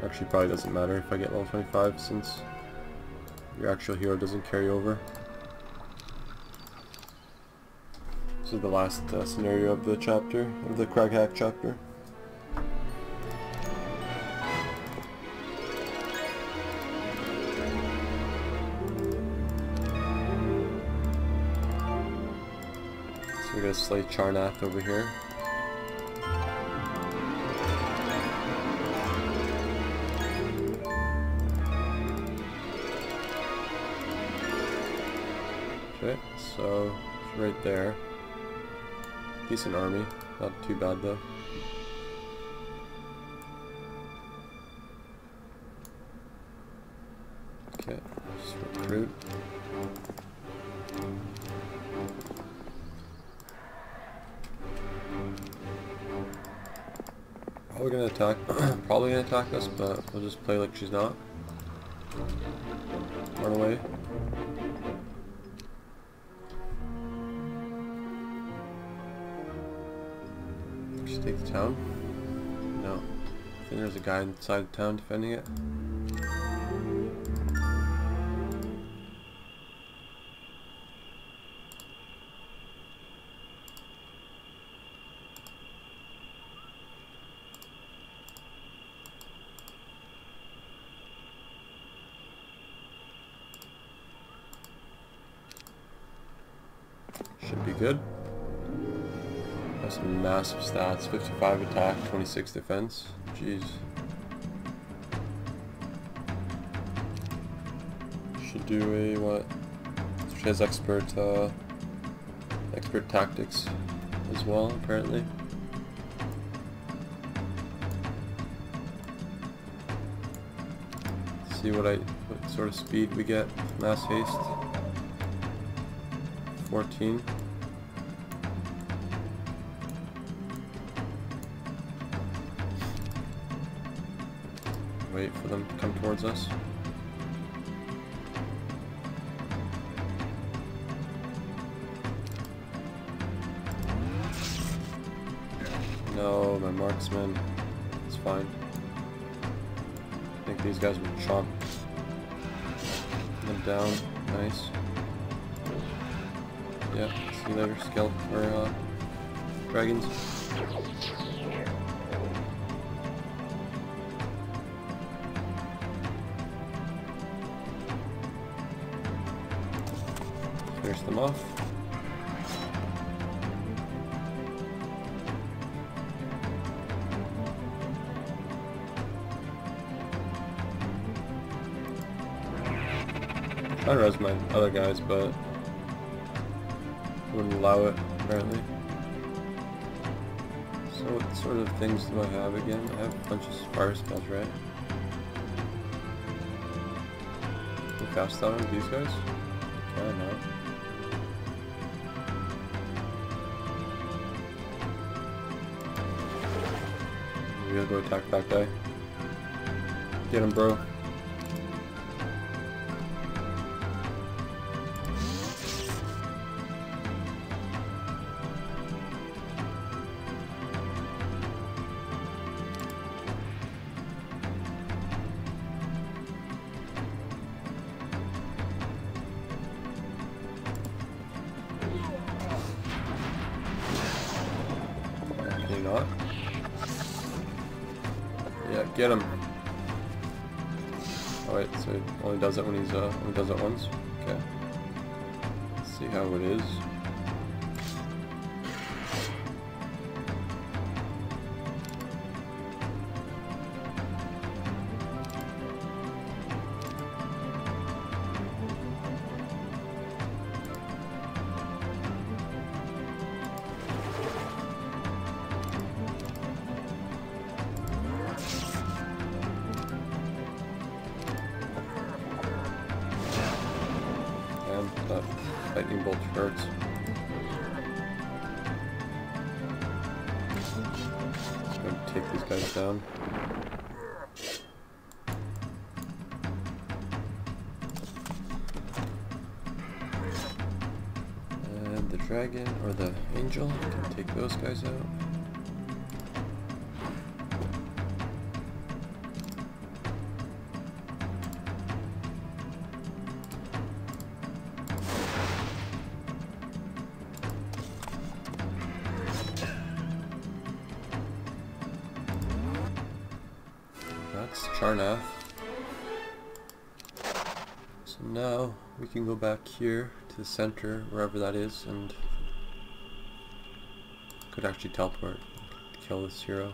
Actually, probably doesn't matter if I get level 25 since your actual hero doesn't carry over. This is the last scenario of the chapter, of the Crag Hack chapter. So we're going to slay Charnath over here. Okay, so it's right there. Decent army, not too bad though. Okay, just recruit. Probably gonna attack. Probably gonna attack us, but we'll just play like she's not. Run away. Take the town? No. I think there's a guy inside the town defending it. Should be good. That's some massive stats. 55 attack, 26 defense. Jeez. Should do a what? She has expert tactics as well, apparently. Let's see what sort of speed we get. Mass haste. 14. Wait for them to come towards us. No, my marksman. It's fine. I think these guys will chomp them down. Nice. Yeah, see you later, dragons. Finish them off. I don't res my other guys, but wouldn't allow it, apparently. So what sort of things do I have again? I have a bunch of fire spells, right? Can I cast that on these guys? I don't know. We gotta go attack that guy. Get him, bro. Get him! Oh wait, so he only does it when he's only does it once. Okay. Let's see how it is. Lightning bolt hurts. Just going to take these guys down. And the dragon or the angel can take those guys out. Charnath. So now we can go back here to the center, wherever that is, and could actually teleport, kill this hero.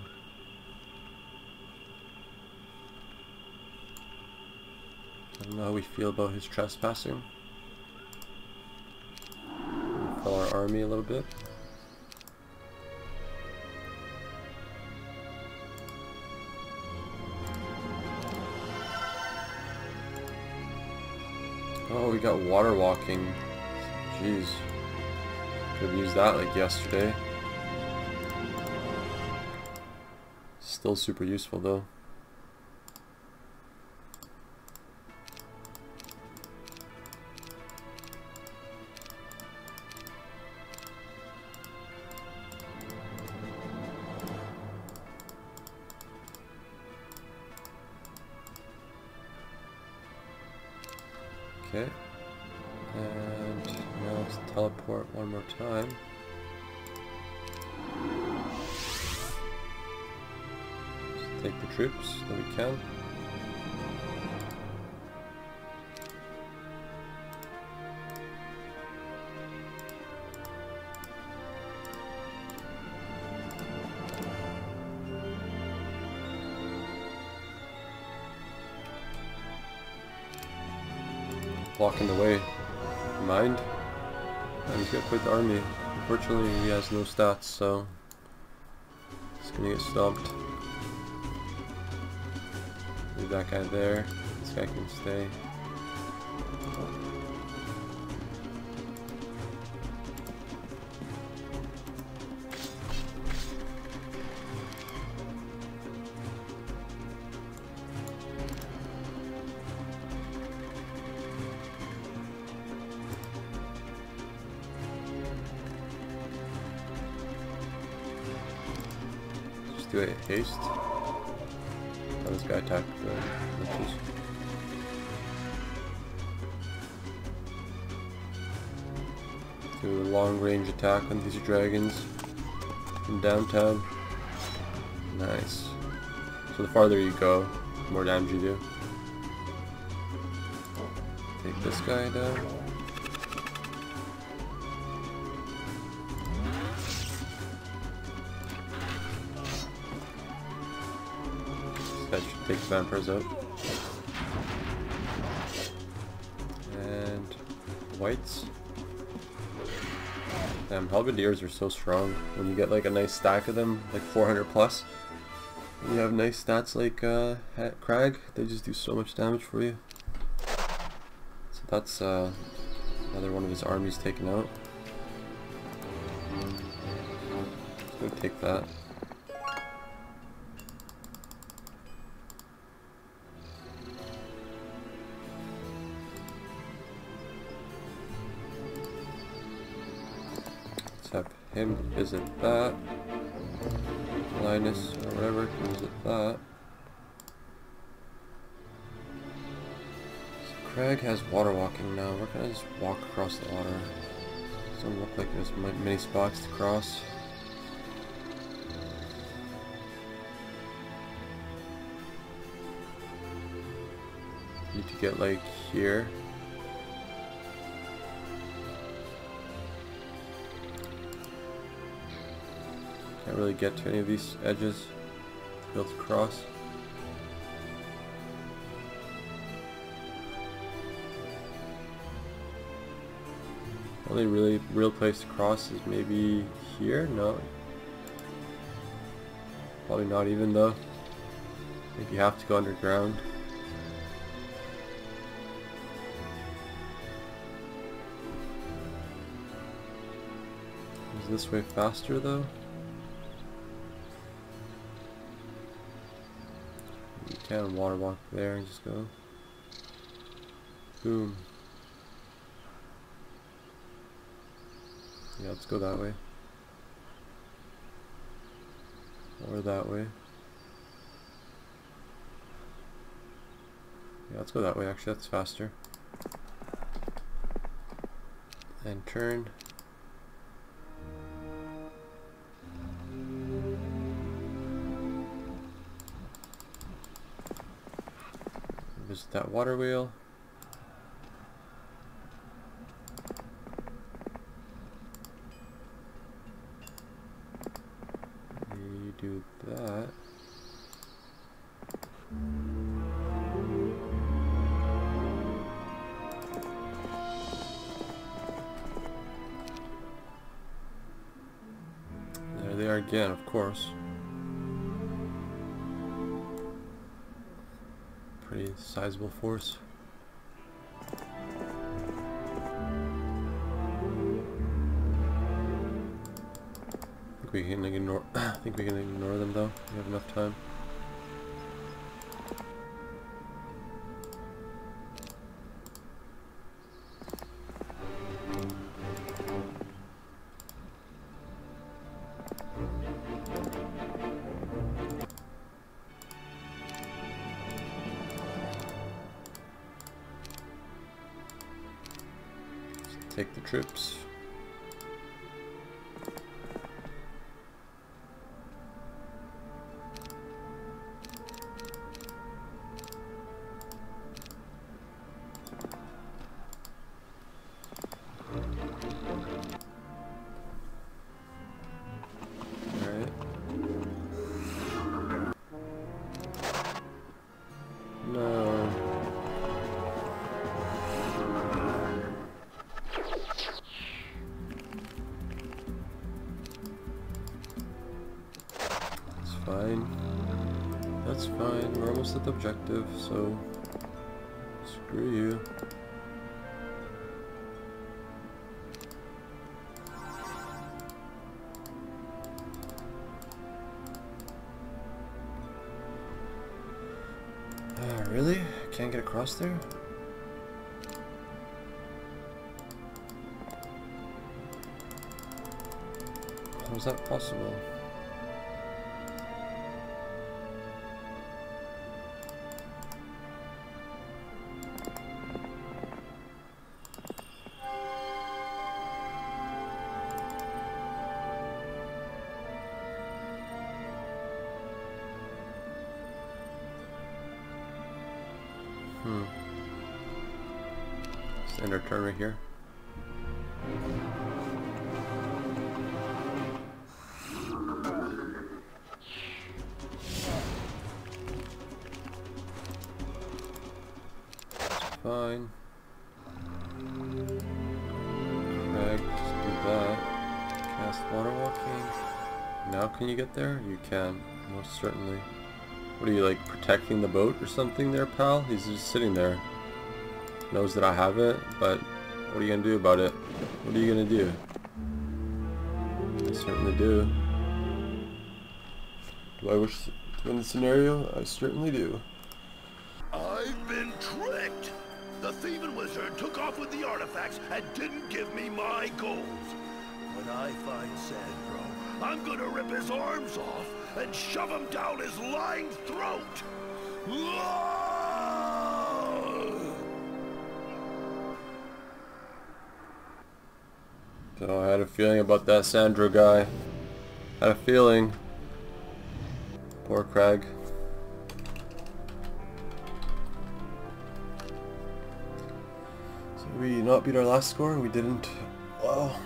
I don't know how we feel about his trespassing. We'll fill our army a little bit. Oh, we got water walking. Jeez. Could have used that like yesterday. Still super useful though. Okay, and now let's teleport one more time. Let's take the troops that we can. blocking the way. Mind? And he's got quite the army. Unfortunately, he has no stats, so he's gonna get stomped. Leave that guy there. This guy can stay. Do it haste. Let this guy attack the witches. Do a long range attack on these dragons from downtown. Nice. So the farther you go, the more damage you do. Take this guy down. Take the vampires out. And whites. Damn, halberdiers are so strong. When you get like a nice stack of them, like 400 plus, and you have nice stats like Crag, they just do so much damage for you. So that's another one of his armies taken out. Let's go take that. Him is at that. Linus or whatever is at that. So Crag has water walking now. Where can I just walk across the water? Doesn't look like there's many spots to cross. Need to get like here. Can't really get to any of these edges to be able to cross. Only really real place to cross is maybe here? No. Probably not even though. I think you have to go underground. Is this way faster though? Can water walk there and just go. Boom. Yeah, let's go that way. Or that way. Yeah, let's go that way actually, that's faster. And turn. That water wheel. You do that. There they are again, of course. Pretty sizable force. I think we can ignore them though. We have enough time. Take the trips. Alright. No. That's fine, we're almost at the objective, so screw you. Really? Can't get across there? How is that possible? End our turn right here. That's fine. Crag, just do that. Cast water walking. Now can you get there? You can, most certainly. What are you, like, protecting the boat or something there, pal? He's just sitting there. Knows that I have it, but what are you gonna do about it? What are you gonna do? I certainly do. Do I wish to win the scenario? I certainly do. I've been tricked! The thieving wizard took off with the artifacts and didn't give me my gold. When I find Sandro, I'm gonna rip his arms off and shove him down his lying throat! Whoa! So I had a feeling about that Sandro guy. Had a feeling. Poor Crag. So we not beat our last score? We didn't. Well,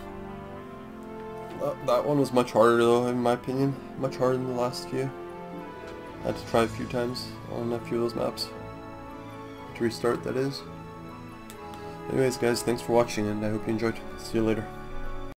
that one was much harder though, in my opinion. Much harder than the last few. I had to try a few times on a few of those maps. To restart, that is. Anyways guys, thanks for watching and I hope you enjoyed. See you later.